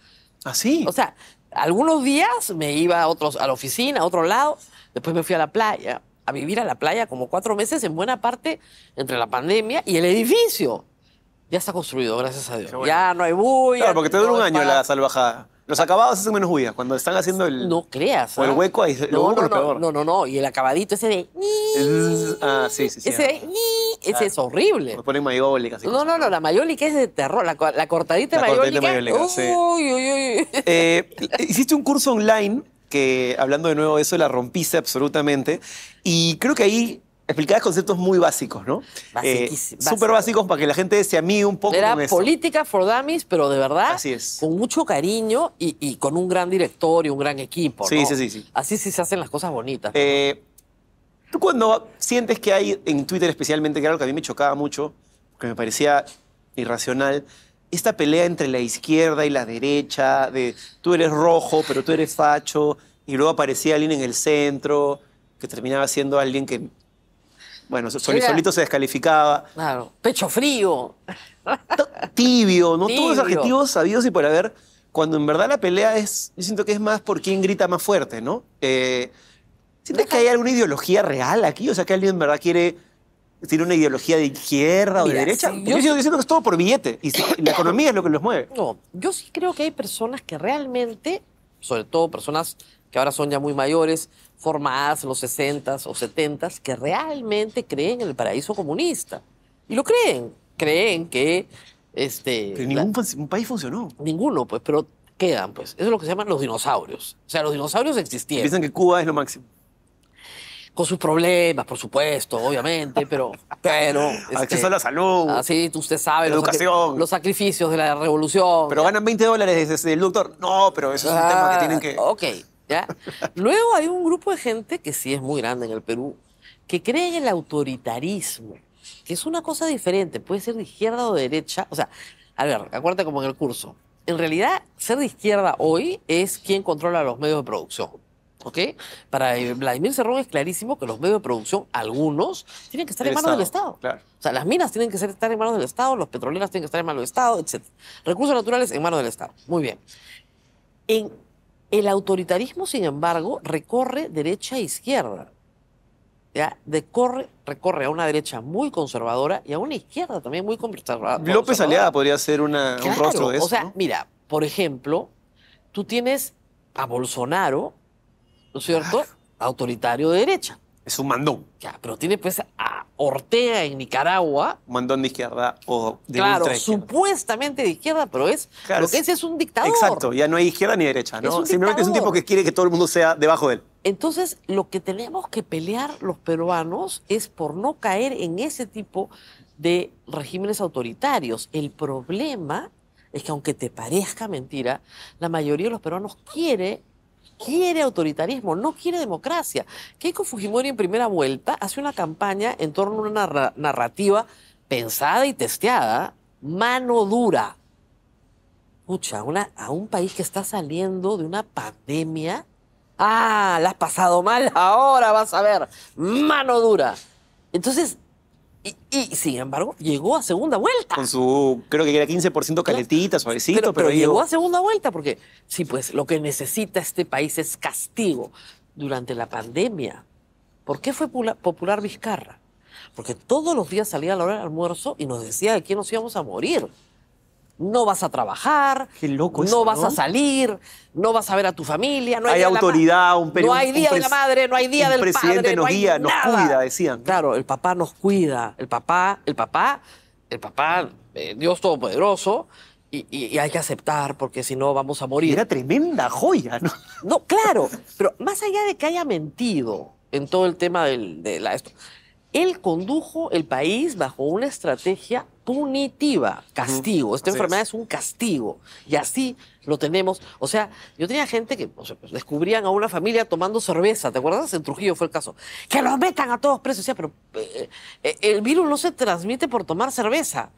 ¿Ah, sí? O sea, algunos días me iba a, otros, a la oficina, a otro lado, después me fui a la playa, a vivir a la playa como cuatro meses, en buena parte entre la pandemia y el edificio. Ya está construido, gracias a Dios. Bueno. Ya no hay bulla. Claro, porque te dura no un año para... la salvajada. Los acabados hacen menos bulla, cuando están haciendo el... No creas. O el hueco, ahí, no, el hueco no, no, es peor. No, no, no, y el acabadito ese de... Es... Ah, sí, sí, sí. Ese de... Ese ah, es horrible. Me ponen mayólica. Así no, no, no, la mayólica es de terror. La, la cortadita la mayólica. mayólica uy, sí. uy, uy, uy. Eh, hiciste un curso online, que hablando de nuevo de eso, la rompiste absolutamente. Y creo que ahí... Explicabas conceptos muy básicos, ¿no? Eh, Súper básicos para que la gente se amigue un poco. Era con eso. Política for dummies, pero de verdad, así es. Con mucho cariño y, y con un gran director y un gran equipo. Sí, ¿no? sí, sí, sí. Así sí se hacen las cosas bonitas. Eh, Tú cuando sientes que hay en Twitter especialmente, que era algo que a mí me chocaba mucho, que me parecía irracional, esta pelea entre la izquierda y la derecha, de tú eres rojo, pero tú eres facho, y luego aparecía alguien en el centro, que terminaba siendo alguien que... Bueno, sol, solito se descalificaba. Claro. Pecho frío. Tibio, ¿no? Tibio. Todos los adjetivos sabidos y por haber, cuando en verdad la pelea es, yo siento que es más por quién grita más fuerte, ¿no? Eh, ¿Sientes Deja. que hay alguna ideología real aquí? O sea, que alguien en verdad quiere, tiene una ideología de izquierda Mira, o de derecha. Si yo, yo siento, siento que es todo por billete y si, la economía es lo que los mueve. No, yo sí creo que hay personas que realmente, sobre todo personas que ahora son ya muy mayores, formadas en los sesentas o setentas, que realmente creen en el paraíso comunista. Y lo creen. Creen que... Este, que ningún la, país funcionó. Ninguno, pues, pero quedan, pues. Eso es lo que se llaman los dinosaurios. O sea, los dinosaurios existieron. Piensan que Cuba es lo máximo. Con sus problemas, por supuesto, obviamente, pero... pero este, acceso a la salud. Así, usted sabe. La los educación. Sacri los sacrificios de la revolución. Pero ¿ya? Ganan veinte dólares desde el doctor. No, pero eso es ah, un tema que tienen que... Ok. ¿Ya? Luego hay un grupo de gente que sí es muy grande en el Perú, que cree en el autoritarismo, que es una cosa diferente, puede ser de izquierda o de derecha. O sea, a ver, acuérdate como en el curso. En realidad, ser de izquierda hoy es quien controla los medios de producción. ¿Ok? Para Vladimir Cerrón es clarísimo que los medios de producción, algunos, tienen que estar en manos del Estado. Claro. O sea, las minas tienen que estar en manos del Estado, los petroleros tienen que estar en manos del Estado, etcétera. Recursos naturales en manos del Estado. Muy bien. En el autoritarismo, sin embargo, recorre derecha e izquierda. Ya, decorre, recorre a una derecha muy conservadora y a una izquierda también muy conservadora. López Aliaga podría ser una, claro, un rostro de eso. O sea, ¿no? Mira, por ejemplo, tú tienes a Bolsonaro, ¿no es cierto? Claro. Autoritario de derecha. Es un mandón. Ya, pero tiene pues a Ortega en Nicaragua. Un mandón de izquierda o de claro, ultra izquierda. Supuestamente de izquierda, pero es claro, lo que es, es un dictador. Exacto, ya no hay izquierda ni derecha, ¿no? Es Simplemente dictador. Es un tipo que quiere que todo el mundo sea debajo de él. Entonces, lo que tenemos que pelear los peruanos es por no caer en ese tipo de regímenes autoritarios. El problema es que, aunque te parezca mentira, la mayoría de los peruanos quiere... quiere autoritarismo, no quiere democracia. Keiko Fujimori en primera vuelta hace una campaña en torno a una narrativa pensada y testeada, mano dura. Escucha, una, a un país que está saliendo de una pandemia. Ah, la has pasado mal, ahora vas a ver, mano dura. Entonces, y, y sin embargo, llegó a segunda vuelta. Con su, creo que era quince por ciento caletita, suavecito. Pero, pero, pero llegó a segunda vuelta porque, sí, pues lo que necesita este país es castigo. Durante la pandemia, ¿por qué fue popular Vizcarra? Porque todos los días salía a la hora del almuerzo y nos decía de que nos íbamos a morir. No vas a trabajar, qué loco eso, no vas ¿no? a salir, no vas a ver a tu familia. No hay, hay autoridad, un periodista. No hay día de la madre, no hay día del padre. El presidente nos guía, nos cuida, decían. Claro, el papá nos cuida. El papá, el papá, el papá, eh, Dios Todopoderoso, y, y, y hay que aceptar porque si no vamos a morir. Era tremenda joya, ¿no? No, claro, pero más allá de que haya mentido en todo el tema del, de la, esto, él condujo el país bajo una estrategia punitiva, castigo. Uh-huh. Esta así enfermedad es. es un castigo. Y así lo tenemos. O sea, yo tenía gente que o sea, descubrían a una familia tomando cerveza. ¿Te acuerdas? En Trujillo fue el caso. ¡Que los metan a todos presos! O sea, pero eh, el virus no se transmite por tomar cerveza.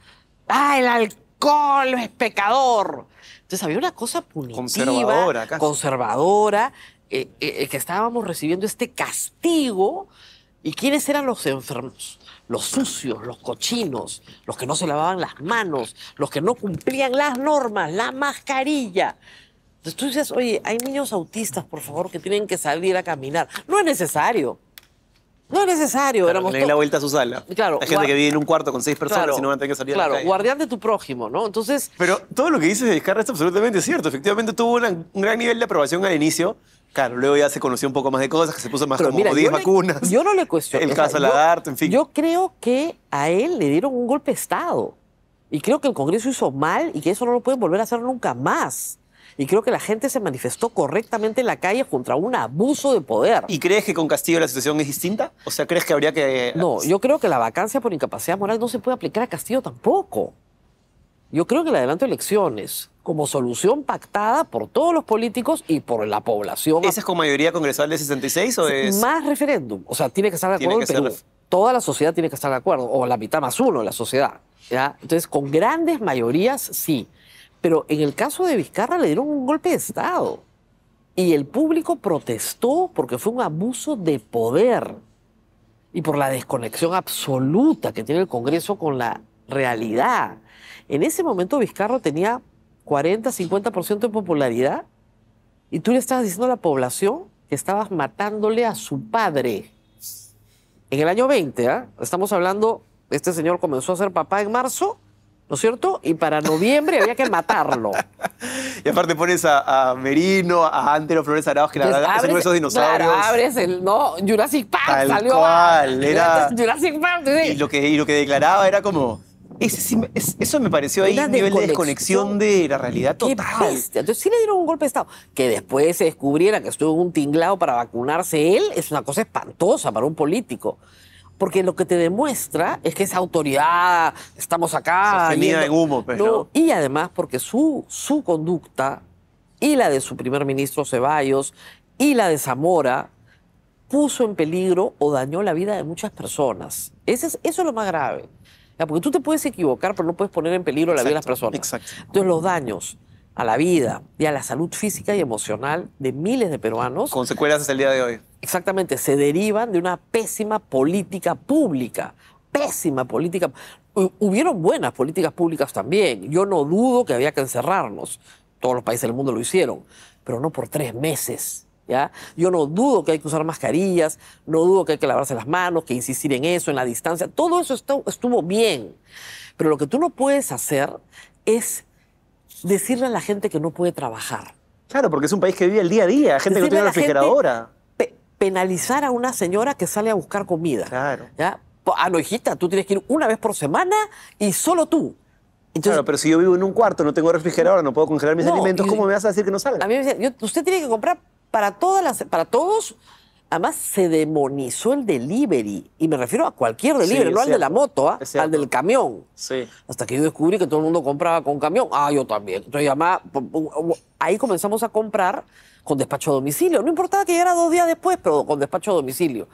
¡Ah, el alcohol es pecador! Entonces había una cosa punitiva, conservadora, casi. conservadora eh, eh, que estábamos recibiendo este castigo. ¿Y quiénes eran los enfermos? Los sucios, los cochinos, los que no se lavaban las manos, los que no cumplían las normas, la mascarilla. Entonces tú dices, oye, hay niños autistas, por favor, que tienen que salir a caminar. No es necesario. No es necesario. Claro, le di la vuelta a su sala. Claro, hay gente que vive en un cuarto con seis personas claro, y no van a tener que salir claro, a la calle. Guardián de tu prójimo, ¿no? Entonces... Pero todo lo que dices de Vizcarra es absolutamente cierto. Efectivamente tuvo una, un gran nivel de aprobación al inicio. Claro, luego ya se conoció un poco más de cosas, que se puso más pero como mira, diez yo vacunas. Le, yo no le cuestiono. El caso o sea, Lagarto, en fin. Yo creo que a él le dieron un golpe de Estado. Y creo que el Congreso hizo mal y que eso no lo pueden volver a hacer nunca más. Y creo que la gente se manifestó correctamente en la calle contra un abuso de poder. ¿Y crees que con Castillo la situación es distinta? O sea, ¿crees que habría que...? No, yo creo que la vacancia por incapacidad moral no se puede aplicar a Castillo tampoco. Yo creo que el adelanto de elecciones como solución pactada por todos los políticos y por la población. ¿Ese es con mayoría congresal de sesenta y seis o es...? Más referéndum. O sea, tiene que estar de acuerdo el Perú. Ser... Toda la sociedad tiene que estar de acuerdo, o la mitad más uno de la sociedad. ¿Ya? Entonces, con grandes mayorías, sí. Pero en el caso de Vizcarra le dieron un golpe de Estado. Y el público protestó porque fue un abuso de poder. Y por la desconexión absoluta que tiene el Congreso con la realidad. En ese momento Vizcarra tenía... cuarenta, cincuenta por ciento de popularidad y tú le estabas diciendo a la población que estabas matándole a su padre. En el año veinte, ¿eh? Estamos hablando, este señor comenzó a ser papá en marzo, ¿no es cierto? Y para noviembre había que matarlo. Y aparte pones a, a Merino, a Antero Flores Arauz, que la verdad son esos dinosaurios. Claro, abres el, ¿no? Jurassic Park tal salió. Cual, era... Jurassic Park. ¿Sí? Y, lo que, y lo que declaraba era como... Ese, eso me pareció ahí un nivel de desconexión de la realidad total. Entonces sí le dieron un golpe de Estado. Que después se descubriera que estuvo en un tinglado para vacunarse él es una cosa espantosa para un político. Porque lo que te demuestra es que esa autoridad, estamos acá... Sostenida en humo, pues, ¿no? Y además porque su, su conducta y la de su primer ministro Ceballos y la de Zamora puso en peligro o dañó la vida de muchas personas. Ese es, eso es lo más grave. Ya, porque tú te puedes equivocar, pero no puedes poner en peligro la vida de las personas. Exacto. Entonces, los daños a la vida y a la salud física y emocional de miles de peruanos... Consecuencias hasta el día de hoy. Exactamente. Se derivan de una pésima política pública. Pésima política. Hubieron buenas políticas públicas también. Yo no dudo que había que encerrarnos. Todos los países del mundo lo hicieron. Pero no por tres meses. ¿Ya? Yo no dudo que hay que usar mascarillas, no dudo que hay que lavarse las manos, que insistir en eso, en la distancia. Todo eso estuvo bien. Pero lo que tú no puedes hacer es decirle a la gente que no puede trabajar. Claro, porque es un país que vive el día a día, gente decirle que no tiene la refrigeradora. Gente, pe penalizar a una señora que sale a buscar comida. Claro. ¿Ya? Ah, no, hijita, tú tienes que ir una vez por semana y solo tú. Entonces, claro, pero si yo vivo en un cuarto, no tengo refrigeradora, no puedo congelar mis no, alimentos, ¿cómo me vas a decir que no salga? A mí me decía, yo, usted tiene que comprar... Para, todas las, para todos, además se demonizó el delivery. Y me refiero a cualquier delivery, sí, no al de la moto, ¿eh? Al del camión. Sí. Hasta que yo descubrí que todo el mundo compraba con camión. Ah, yo también. Entonces, además, ahí comenzamos a comprar con despacho a domicilio. No importaba que llegara dos días después, pero con despacho a domicilio.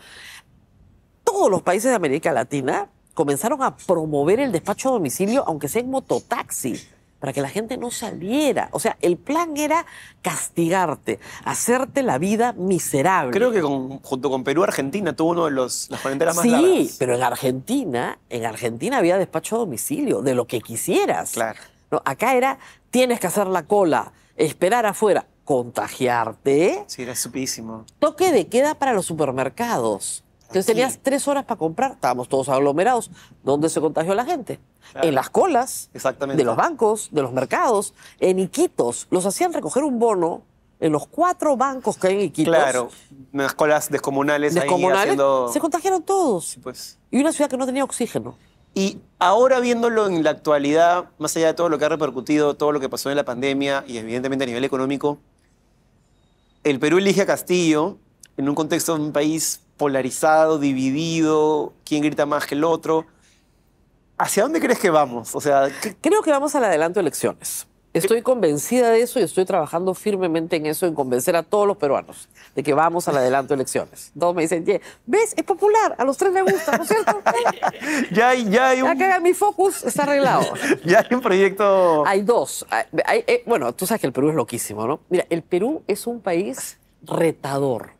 Todos los países de América Latina comenzaron a promover el despacho a domicilio, aunque sea en mototaxi, para que la gente no saliera. O sea, el plan era castigarte, hacerte la vida miserable. Creo que con, junto con Perú, Argentina tuvo uno de los, las cuarentenas más largas. Sí, pero en Argentina, en Argentina había despacho a domicilio, de lo que quisieras. Claro. No, acá era, tienes que hacer la cola, esperar afuera, contagiarte. Sí, era supísimo. Toque de queda para los supermercados. Entonces aquí tenías tres horas para comprar, estábamos todos aglomerados. ¿Dónde se contagió la gente? Claro. En las colas, exactamente, de los bancos, de los mercados, en Iquitos. Los hacían recoger un bono en los cuatro bancos que hay en Iquitos. Claro, unas colas descomunales, descomunales ahí haciendo... Se contagiaron todos. Sí, pues. Y una ciudad que no tenía oxígeno. Y ahora viéndolo en la actualidad, más allá de todo lo que ha repercutido, todo lo que pasó en la pandemia y evidentemente a nivel económico, el Perú elige a Castillo en un contexto de un país polarizado, dividido, quién grita más que el otro. ¿Hacia dónde crees que vamos? O sea, ¿qué? Creo que vamos al adelanto de elecciones. Estoy ¿Qué? convencida de eso y estoy trabajando firmemente en eso, en convencer a todos los peruanos de que vamos al adelanto de elecciones. Todos me dicen, yeah, ¿ves? Es popular, a los tres me gusta, ¿no es cierto? ya, ya hay un... Acá mi focus está arreglado. ya hay un proyecto... Hay dos. Hay, hay, hay, bueno, tú sabes que el Perú es loquísimo, ¿no? Mira, el Perú es un país retador.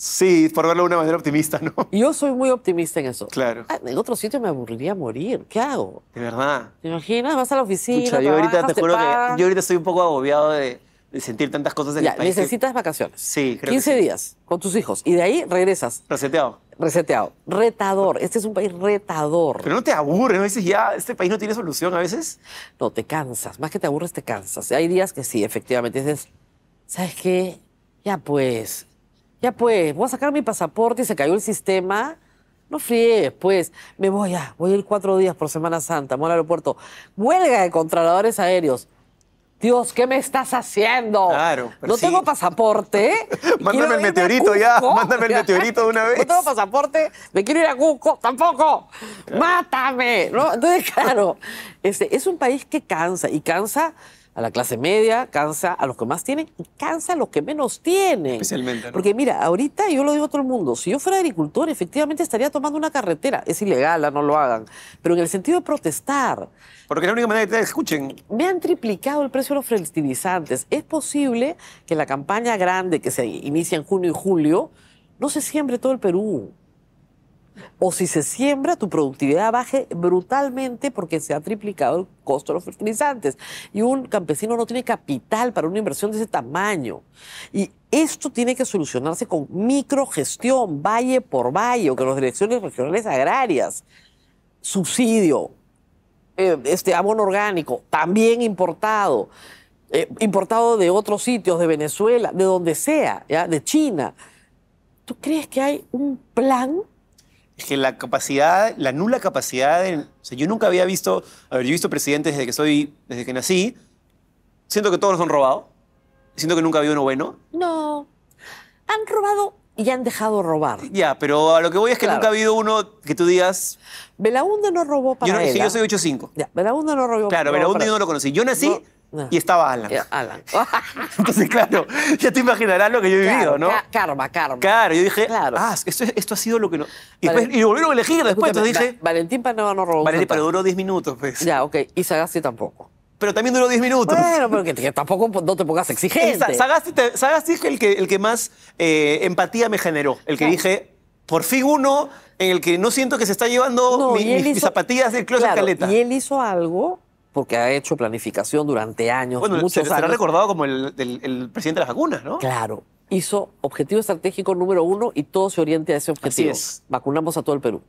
Sí, por verlo de una manera optimista, ¿no? Yo soy muy optimista en eso. Claro. Ah, en otro sitio me aburriría a morir. ¿Qué hago? De verdad. ¿Te imaginas? Vas a la oficina. Pucha, yo ahorita te, te juro pagan. que yo ahorita estoy un poco agobiado de, de sentir tantas cosas en ya, el país. Necesitas que... vacaciones. Sí, creo quince que sí. días con tus hijos. Y de ahí regresas. Reseteado. Reseteado. Retador. Este es un país retador. Pero no te aburres, ¿no? Dices, ya, este país no tiene solución a veces. No, te cansas. Más que te aburres, te cansas. Hay días que sí, efectivamente. Dices, ¿sabes qué? Ya pues. Ya pues, voy a sacar mi pasaporte y se cayó el sistema. No fríes, pues. Me voy a, voy a ir cuatro días por Semana Santa, voy al aeropuerto. Huelga de controladores aéreos. Dios, ¿qué me estás haciendo? Claro. No sí. tengo pasaporte. mándame el meteorito ya, mándame el meteorito de una vez. No tengo pasaporte, me quiero ir a Cusco, tampoco. Claro. Mátame, ¿no? Entonces, claro, este, es un país que cansa y cansa a la clase media, cansa a los que más tienen y cansa a los que menos tienen. Especialmente, ¿no? Porque mira, ahorita yo lo digo a todo el mundo, si yo fuera agricultor efectivamente estaría tomando una carretera. Es ilegal, no lo hagan, pero en el sentido de protestar. Porque es la única manera que te escuchen. Me han triplicado el precio de los fertilizantes. Es posible que la campaña grande que se inicia en junio y julio no se siembre todo el Perú. O si se siembra, tu productividad baje brutalmente porque se ha triplicado el costo de los fertilizantes. Y un campesino no tiene capital para una inversión de ese tamaño. Y esto tiene que solucionarse con microgestión, valle por valle, o con las direcciones regionales agrarias. Subsidio, eh, este, abono orgánico, también importado, eh, importado de otros sitios, de Venezuela, de donde sea, ¿ya? De China. ¿Tú crees que hay un plan? Es que la capacidad, la nula capacidad, de, o sea, yo nunca había visto, a ver, yo he visto presidentes desde que soy, desde que nací, siento que todos los han robado, siento que nunca había uno bueno. No, han robado y han dejado robar. Ya, pero a lo que voy es que claro. nunca ha habido uno que tú digas... Belaúnde no robó para yo no, él. Sí, yo soy ocho cinco. Ya, Belaúnde no robó, claro, robó Belaúnde para Claro, Belaúnde yo no lo conocí. Yo nací, no. No. Y estaba Alan. Alan. Entonces, claro, ya te imaginarás lo que yo he vivido, claro, ¿no? Ca karma, karma. Claro, yo dije, claro. ah, esto, esto ha sido lo que no... Y, Valent... después, y volvieron a elegir después, entonces dije... Va Valentín Paneva no robó. Valentín Paneva duró diez minutos, pues. Ya, ok. Y Sagasti tampoco. Pero también duró diez minutos. Bueno, pero que, que tampoco no te pongas exigente. Sagasti, Sagasti es el que, el que más eh, empatía me generó. El que claro. dije, por fin uno en el que no siento que se está llevando no, mi, mis, hizo... mis zapatillas del closet claro, caleta. Y él hizo algo... porque ha hecho planificación durante años, bueno, muchos se, años. Será recordado como el, el, el presidente de las vacunas, ¿no? Claro. Hizo objetivo estratégico número uno y todo se orienta a ese objetivo. Así es. Vacunamos a todo el Perú.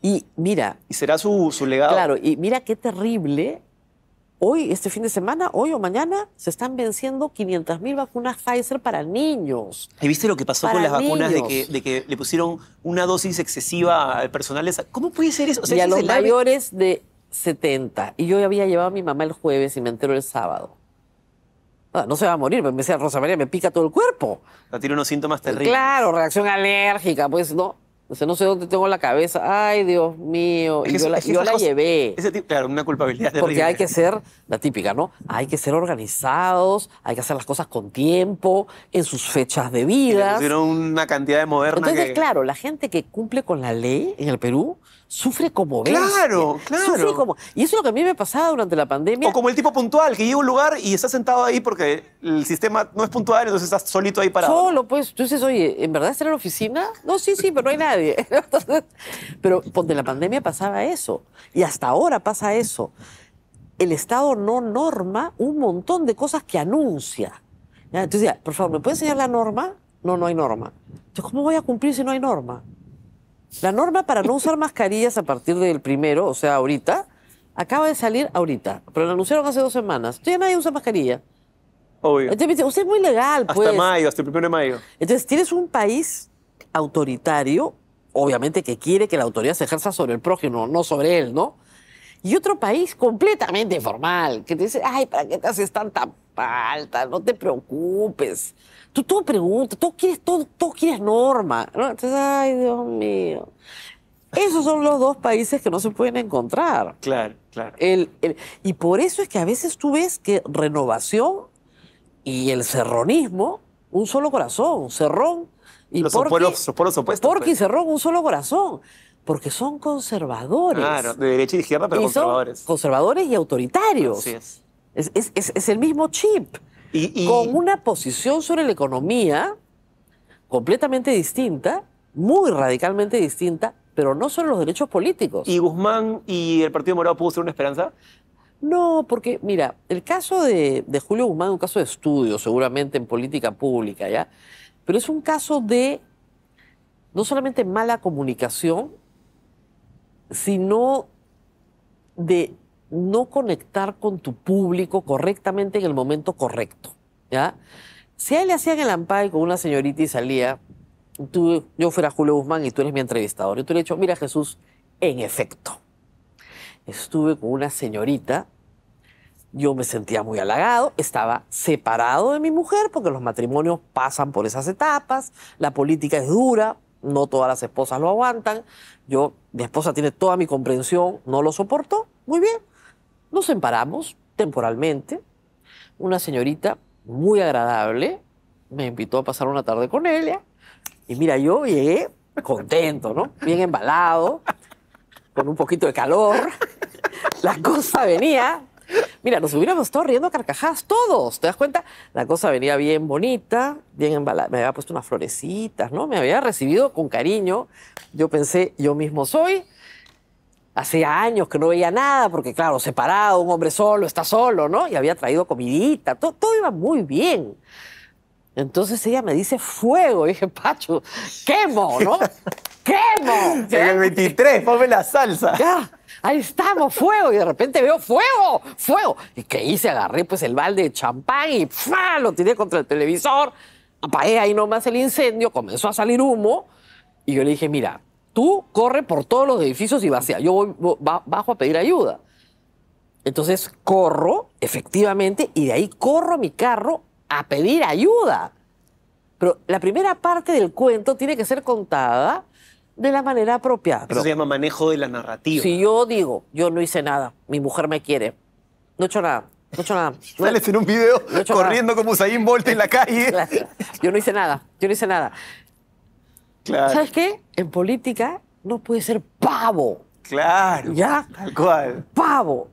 Y mira... Y será su, su legado. Claro, y mira qué terrible. Hoy, este fin de semana, hoy o mañana, se están venciendo quinientas mil vacunas Pfizer para niños. ¿Y viste lo que pasó para con las niños. vacunas de que, de que le pusieron una dosis excesiva al personal? ¿Cómo puede ser eso? O sea, y a los mayores la... de... setenta. Y yo había llevado a mi mamá el jueves y me entero el sábado. No, no se va a morir, me decía Rosa María, me pica todo el cuerpo. La tiene unos síntomas terribles. Claro, reacción alérgica, pues no. O sea, no sé dónde tengo la cabeza. Ay, Dios mío. Es y eso, yo la, yo la cosa, llevé. Ese tipo, claro, una culpabilidad terrible. Porque hay que ser, la típica, ¿no? Hay que ser organizados, hay que hacer las cosas con tiempo, en sus fechas debidas. Pusieron una cantidad de moderna. Entonces, que... claro, la gente que cumple con la ley en el Perú sufre como bestia. Claro, claro. Sufre como... Y eso es lo que a mí me pasaba durante la pandemia. O como el tipo puntual, que llega a un lugar y está sentado ahí porque el sistema no es puntual, entonces estás solito ahí parado. Solo, pues. Tú dices, oye, ¿en verdad está en la oficina? No, sí, sí, pero no hay nadie. Pero ponte, la pandemia pasaba eso. Y hasta ahora pasa eso. El Estado no norma un montón de cosas que anuncia. Entonces, por favor, ¿me puede enseñar la norma? No, no hay norma. Entonces, ¿cómo voy a cumplir si no hay norma? La norma para no usar mascarillas a partir del primero, o sea, ahorita, acaba de salir ahorita. Pero la anunciaron hace dos semanas. Entonces, ya nadie usa mascarilla. Obvio. Entonces, me dice, usted es muy legal, pues. Hasta mayo, hasta el primero de mayo. Entonces, tienes un país autoritario. Obviamente que quiere que la autoridad se ejerza sobre el prójimo, no sobre él, ¿no? Y otro país completamente informal, que te dice, ay, ¿para qué te haces tanta falta? No te preocupes. Tú todo preguntas, todo quieres, todo, todo quieres norma, ¿no? Entonces, ay, Dios mío. Esos son los dos países que no se pueden encontrar. Claro, claro. El, el, y por eso es que a veces tú ves que Renovación y el cerronismo, un solo corazón, Cerrón, y los pueblos opuestos. Porque y Cerrón, un solo corazón. Porque son conservadores. Claro, de derecha y izquierda, pero y conservadores. Son conservadores y autoritarios. Así es. Es, es, es, es el mismo chip. Y, y... Con una posición sobre la economía completamente distinta, muy radicalmente distinta, pero no sobre los derechos políticos. ¿Y Guzmán y el Partido Morado pudo ser una esperanza? No, porque, mira, el caso de, de Julio Guzmán es un caso de estudio, seguramente en política pública, ¿ya? Pero es un caso de no solamente mala comunicación, sino de no conectar con tu público correctamente en el momento correcto, ¿ya? Si a él le hacían el ampay con una señorita y salía, tú, yo fuera Julio Guzmán y tú eres mi entrevistador, y tú le he dicho, mira Jesús, en efecto, estuve con una señorita. Yo me sentía muy halagado, estaba separado de mi mujer porque los matrimonios pasan por esas etapas, la política es dura, no todas las esposas lo aguantan, yo, mi esposa tiene toda mi comprensión, no lo soportó, muy bien. Nos separamos temporalmente, una señorita muy agradable me invitó a pasar una tarde con ella y mira, yo llegué contento, ¿no? Bien embalado, con un poquito de calor, la cosa venía... Mira, nos hubiéramos estado riendo a carcajadas todos, ¿te das cuenta? La cosa venía bien bonita, bien embalada, me había puesto unas florecitas, ¿no? Me había recibido con cariño. Yo pensé, yo mismo soy. Hacía años que no veía nada, porque claro, separado, un hombre solo, está solo, ¿no? Y había traído comidita, todo, todo iba muy bien. Entonces ella me dice, fuego. Y dije, Pacho, quemo, ¿no? ¡Quemo! En el veintitrés, ponme la salsa. Ya, ahí estamos, fuego. Y de repente veo fuego, fuego. ¿Y qué hice? Agarré pues el balde de champán y ¡fua! Lo tiré contra el televisor. Apagué ahí nomás el incendio, comenzó a salir humo. Y yo le dije, mira, tú corre por todos los edificios y vacía. Yo voy, bajo a pedir ayuda. Entonces corro, efectivamente, y de ahí corro a mi carro a pedir ayuda. Pero la primera parte del cuento tiene que ser contada de la manera apropiada. Eso se llama manejo de la narrativa. Si yo digo, yo no hice nada, mi mujer me quiere, no he hecho nada, No he hecho nada. No, sales en un video no he corriendo nada. Como Usain Bolt en la calle. Claro. Yo no hice nada. Yo no hice nada. Claro. ¿Sabes qué? En política no puede ser pavo. Claro. ¿Ya? Tal cual. Pavo.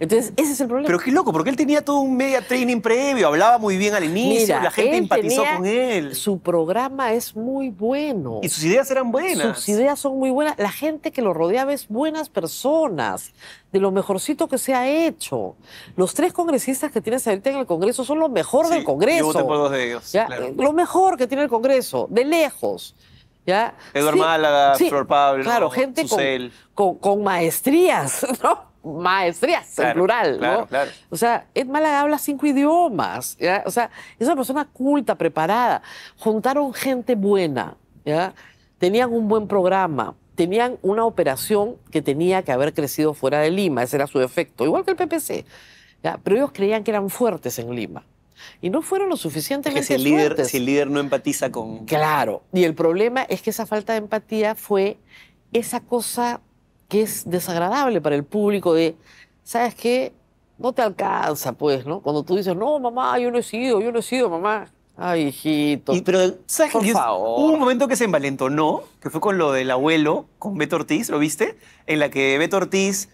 Entonces, ese es el problema. Pero qué loco, porque él tenía todo un media training previo, hablaba muy bien al inicio, mira, la gente empatizó tenía, con él. Su programa es muy bueno. Y sus ideas eran buenas. Sus ideas son muy buenas. La gente que lo rodeaba es buenas personas, de lo mejorcito que se ha hecho. Los tres congresistas que tienes ahorita en el Congreso son lo mejor sí, del Congreso. Yo voté por dos de ellos. Claro. Lo mejor que tiene el Congreso, de lejos. ¿Ya? Eduardo sí, Málaga, sí, Flor Pablo, claro, gente con, con, con maestrías, ¿no? Maestrías, claro, en plural, claro, ¿no? Claro. O sea, Ed Málaga habla cinco idiomas, ¿ya? O sea, es una persona culta, preparada. Juntaron gente buena, ¿ya? Tenían un buen programa, tenían una operación que tenía que haber crecido fuera de Lima, ese era su defecto, igual que el P P C, ¿ya? Pero ellos creían que eran fuertes en Lima. Y no fueron lo suficientemente es que si el líder, fuertes. Si el líder no empatiza con... Claro. Y el problema es que esa falta de empatía fue esa cosa que es desagradable para el público de, ¿sabes qué? No te alcanza, pues, ¿no? Cuando tú dices, no, mamá, yo no he sido, yo no he sido, mamá. Ay, hijito. Y, pero, ¿sabes por favor? Hubo un momento que se envalentonó, que fue con lo del abuelo, con Beto Ortiz, ¿lo viste? En la que Beto Ortiz...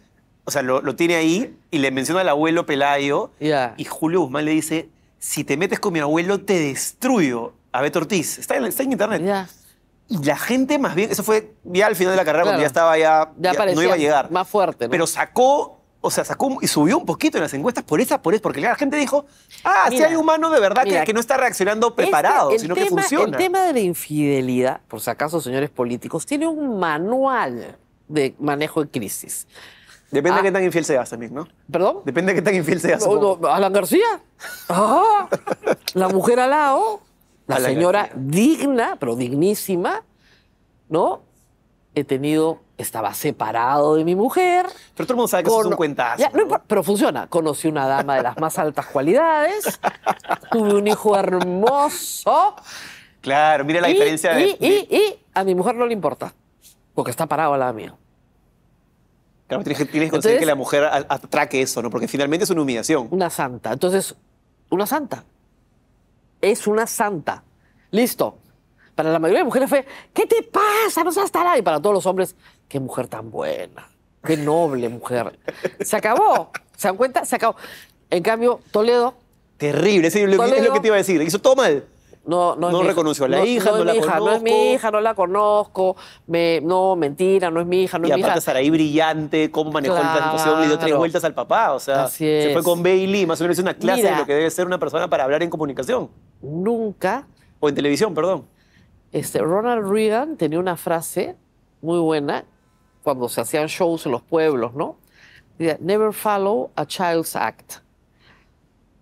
O sea, lo, lo tiene ahí y le menciona al abuelo Pelayo. Yeah. Y Julio Guzmán le dice, si te metes con mi abuelo, te destruyo. A Beto Ortiz. Está en, está en internet. Yeah. Y la gente más bien... Eso fue ya al final de la carrera, claro, cuando ya estaba ya... Ya, ya no iba a llegar. Más fuerte, ¿no? Pero sacó... O sea, sacó y subió un poquito en las encuestas por esa, por eso, porque la gente dijo, ah, mira, si hay humano de verdad mira, que, que no está reaccionando preparado, este, sino tema, que funciona. El tema de la infidelidad, por si acaso, señores políticos, tiene un manual de manejo de crisis. Depende ah. de qué tan infiel seas también, ¿no? ¿Perdón? Depende de qué tan infiel seas. No, no, ¿Alan García? ¡Ah! La mujer al lado, la Alan señora García. Digna, pero dignísima, ¿no? He tenido, estaba separado de mi mujer. Pero todo el mundo sabe que con, eso es un cuentazo, ya, ¿no? No, pero funciona. Conocí una dama de las más altas cualidades, tuve un hijo hermoso. Claro, mira la y, diferencia de... Y, de... Y, y a mi mujer no le importa, porque está parado al lado mío. Claro, tienes que, tienes que conseguir que la mujer atraque eso, ¿no? Porque finalmente es una humillación. Una santa. Entonces, una santa. Es una santa. Listo. Para la mayoría de mujeres fue, ¿qué te pasa? No seas tarada. Y para todos los hombres, qué mujer tan buena. Qué noble mujer. Se acabó. ¿Se dan cuenta? Se acabó. En cambio, Toledo... Terrible. Eso es, Toledo, es lo que te iba a decir. Hizo todo mal. No, no, no reconoció a la no, hija, no, no la hija, conozco. No es mi hija, no la conozco. Me, no, mentira, no es mi hija, no y es mi hija. Y aparte Saraí brillante, cómo manejó claro. la situación, le dio tres vueltas al papá. O sea, se fue con Bailey, más o menos hizo una clase Mira, de lo que debe ser una persona para hablar en comunicación. Nunca. O en televisión, perdón. Este, Ronald Reagan tenía una frase muy buena cuando se hacían shows en los pueblos, ¿no? Dice, never follow a child's act.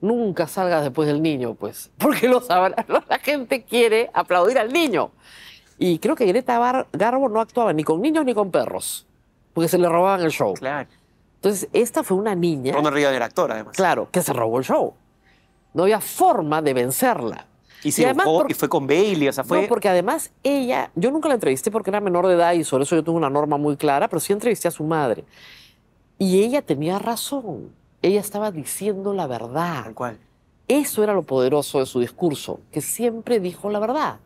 Nunca salgas después del niño, pues. Porque lo sabrán, la gente quiere aplaudir al niño. Y creo que Greta Garbo no actuaba ni con niños ni con perros, porque se le robaban el show. Claro. Entonces, esta fue una niña... Ronald Reagan era actor, además. Claro, que se robó el show. No había forma de vencerla. Y se y además, por... y fue con Bailey, o sea, fue... No, porque además ella... Yo nunca la entrevisté porque era menor de edad y sobre eso yo tuve una norma muy clara, pero sí entrevisté a su madre. Y ella tenía razón. Ella estaba diciendo la verdad. Tal cual. Eso era lo poderoso de su discurso, que siempre dijo la verdad.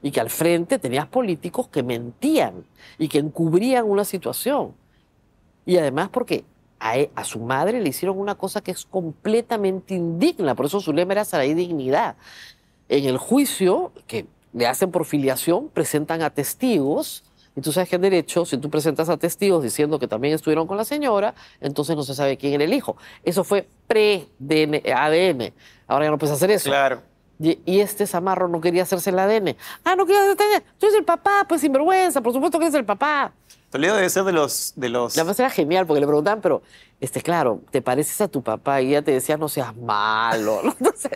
Y que al frente tenías políticos que mentían y que encubrían una situación. Y además porque a, a su madre le hicieron una cosa que es completamente indigna. Por eso su lema era Saraí Dignidad. En el juicio, que le hacen por filiación, presentan a testigos... Y tú sabes que en derecho, si tú presentas a testigos diciendo que también estuvieron con la señora, entonces no se sabe quién era el hijo. Eso fue pre-A D N. Ahora ya no puedes hacer eso. Claro. Y, y este Zamarro no quería hacerse el A D N. Ah, no quería hacerse el A D N. Tú eres el papá, pues sinvergüenza. Por supuesto que eres el papá. Toledo debe ser de los... de los... La frase era genial porque le preguntaban, pero, este, claro, ¿te pareces a tu papá? Y ella te decía, no seas malo. Entonces,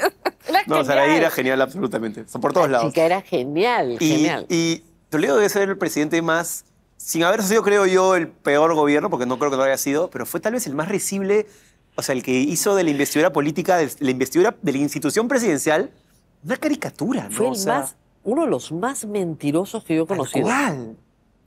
era no, o sea, ahí era genial absolutamente. Por todos la lados. La chica era genial, y, genial. Y... Toledo debe ser el presidente más, sin haber sido, creo yo, el peor gobierno, porque no creo que lo haya sido, pero fue tal vez el más risible, o sea, el que hizo de la investidura política, de la investidura de la institución presidencial, una caricatura, ¿no? Fue el o sea, más, uno de los más mentirosos que yo he conocido. Igual.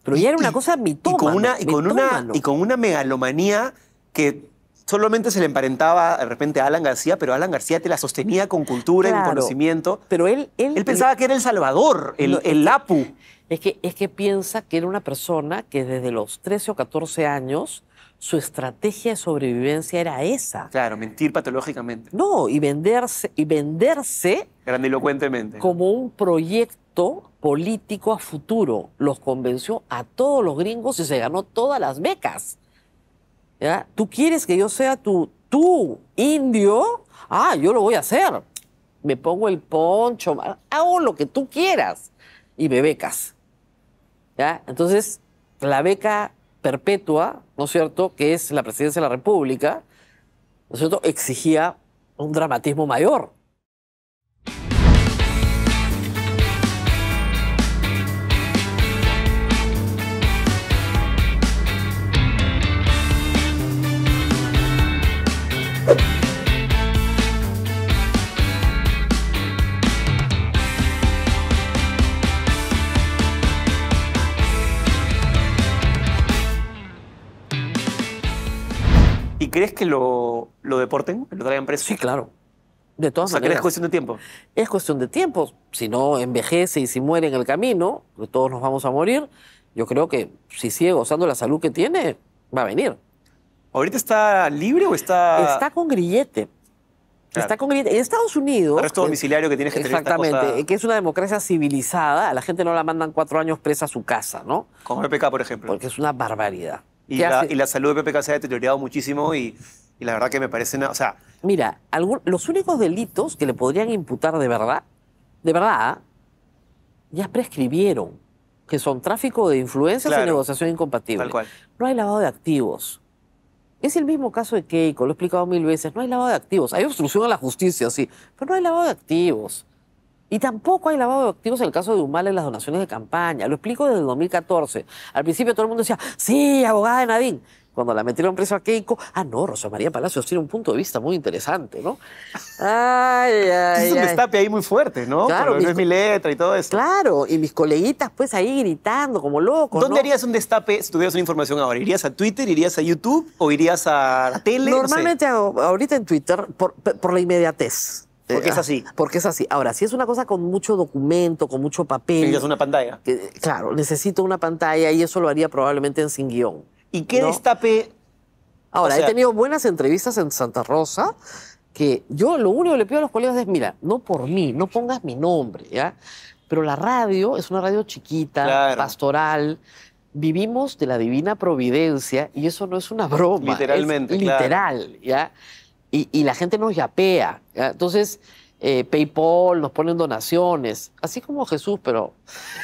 Pero ya era una y, cosa mitómana. Y con una, y, con una, y con una megalomanía que solamente se le emparentaba de repente a Alan García, pero Alan García te la sostenía con cultura, claro, y con conocimiento. Pero él, él, él pensaba él, que era el Salvador, el, no, el Apu. Es que, es que piensa que era una persona que desde los trece o catorce años su estrategia de sobrevivencia era esa. Claro, mentir patológicamente. No, y venderse, y venderse grandilocuentemente como un proyecto político a futuro. Los convenció a todos los gringos y se ganó todas las becas. ¿Ya? Tú quieres que yo sea tu, tú, indio, ah, yo lo voy a hacer. Me pongo el poncho, hago lo que tú quieras y me becas. ¿Ya? Entonces, la beca perpetua, ¿no es cierto?, que es la presidencia de la República, ¿no es cierto?, exigía un dramatismo mayor. ¿Crees que lo, lo deporten, que lo traigan preso? Sí, claro. De todas maneras. O sea, ¿crees que es cuestión de tiempo? Es cuestión de tiempo. Si no envejece y si muere en el camino, pues todos nos vamos a morir. Yo creo que si sigue gozando la salud que tiene, va a venir. ¿Ahorita está libre o está...? Está con grillete. Claro. Está con grillete. En Estados Unidos... Arresto domiciliario que tienes que tener. Exactamente. Cosa... Que es una democracia civilizada. A la gente no la mandan cuatro años presa a su casa, ¿no? Como R P P, por ejemplo. Porque es una barbaridad. Y la, y la salud de P P K se ha deteriorado muchísimo y, y la verdad que me parece... O sea... Mira, algún, los únicos delitos que le podrían imputar de verdad, de verdad, ya prescribieron, que son tráfico de influencias, claro, y negociación incompatible. Tal cual. No hay lavado de activos. Es el mismo caso de Keiko, lo he explicado mil veces. No hay lavado de activos. Hay obstrucción a la justicia, sí, pero no hay lavado de activos. Y tampoco hay lavado de activos en el caso de Humala en las donaciones de campaña. Lo explico desde el dos mil catorce. Al principio todo el mundo decía, sí, abogada de Nadine. Cuando la metieron preso a Keiko, ah, no, Rosa María Palacios tiene un punto de vista muy interesante, ¿no? Ay, ay, es un destape ahí muy fuerte, ¿no? Claro. Pero no es mi letra y todo eso. Claro, y mis coleguitas pues ahí gritando como locos. ¿Dónde, ¿no?, harías un destape si tuvieras una información ahora? ¿Irías a Twitter, irías a YouTube o irías a la tele? Normalmente no sé. Ahorita en Twitter por, por la inmediatez. Porque es así. Porque es así. Ahora, si es una cosa con mucho documento, con mucho papel... Necesitas una pantalla. Que, claro, necesito una pantalla y eso lo haría probablemente en Sin Guión. ¿Y qué, ¿no?, destape...? Ahora, o sea... he tenido buenas entrevistas en Santa Rosa que yo lo único que le pido a los colegas es, mira, no por mí, no pongas mi nombre, ¿ya? Pero la radio es una radio chiquita, claro, pastoral... Vivimos de la divina providencia y eso no es una broma. Literalmente, claro. Literal, ¿ya? Y, y la gente nos yapea. ¿Ya? Entonces, eh, PayPal nos ponen donaciones, así como Jesús, pero,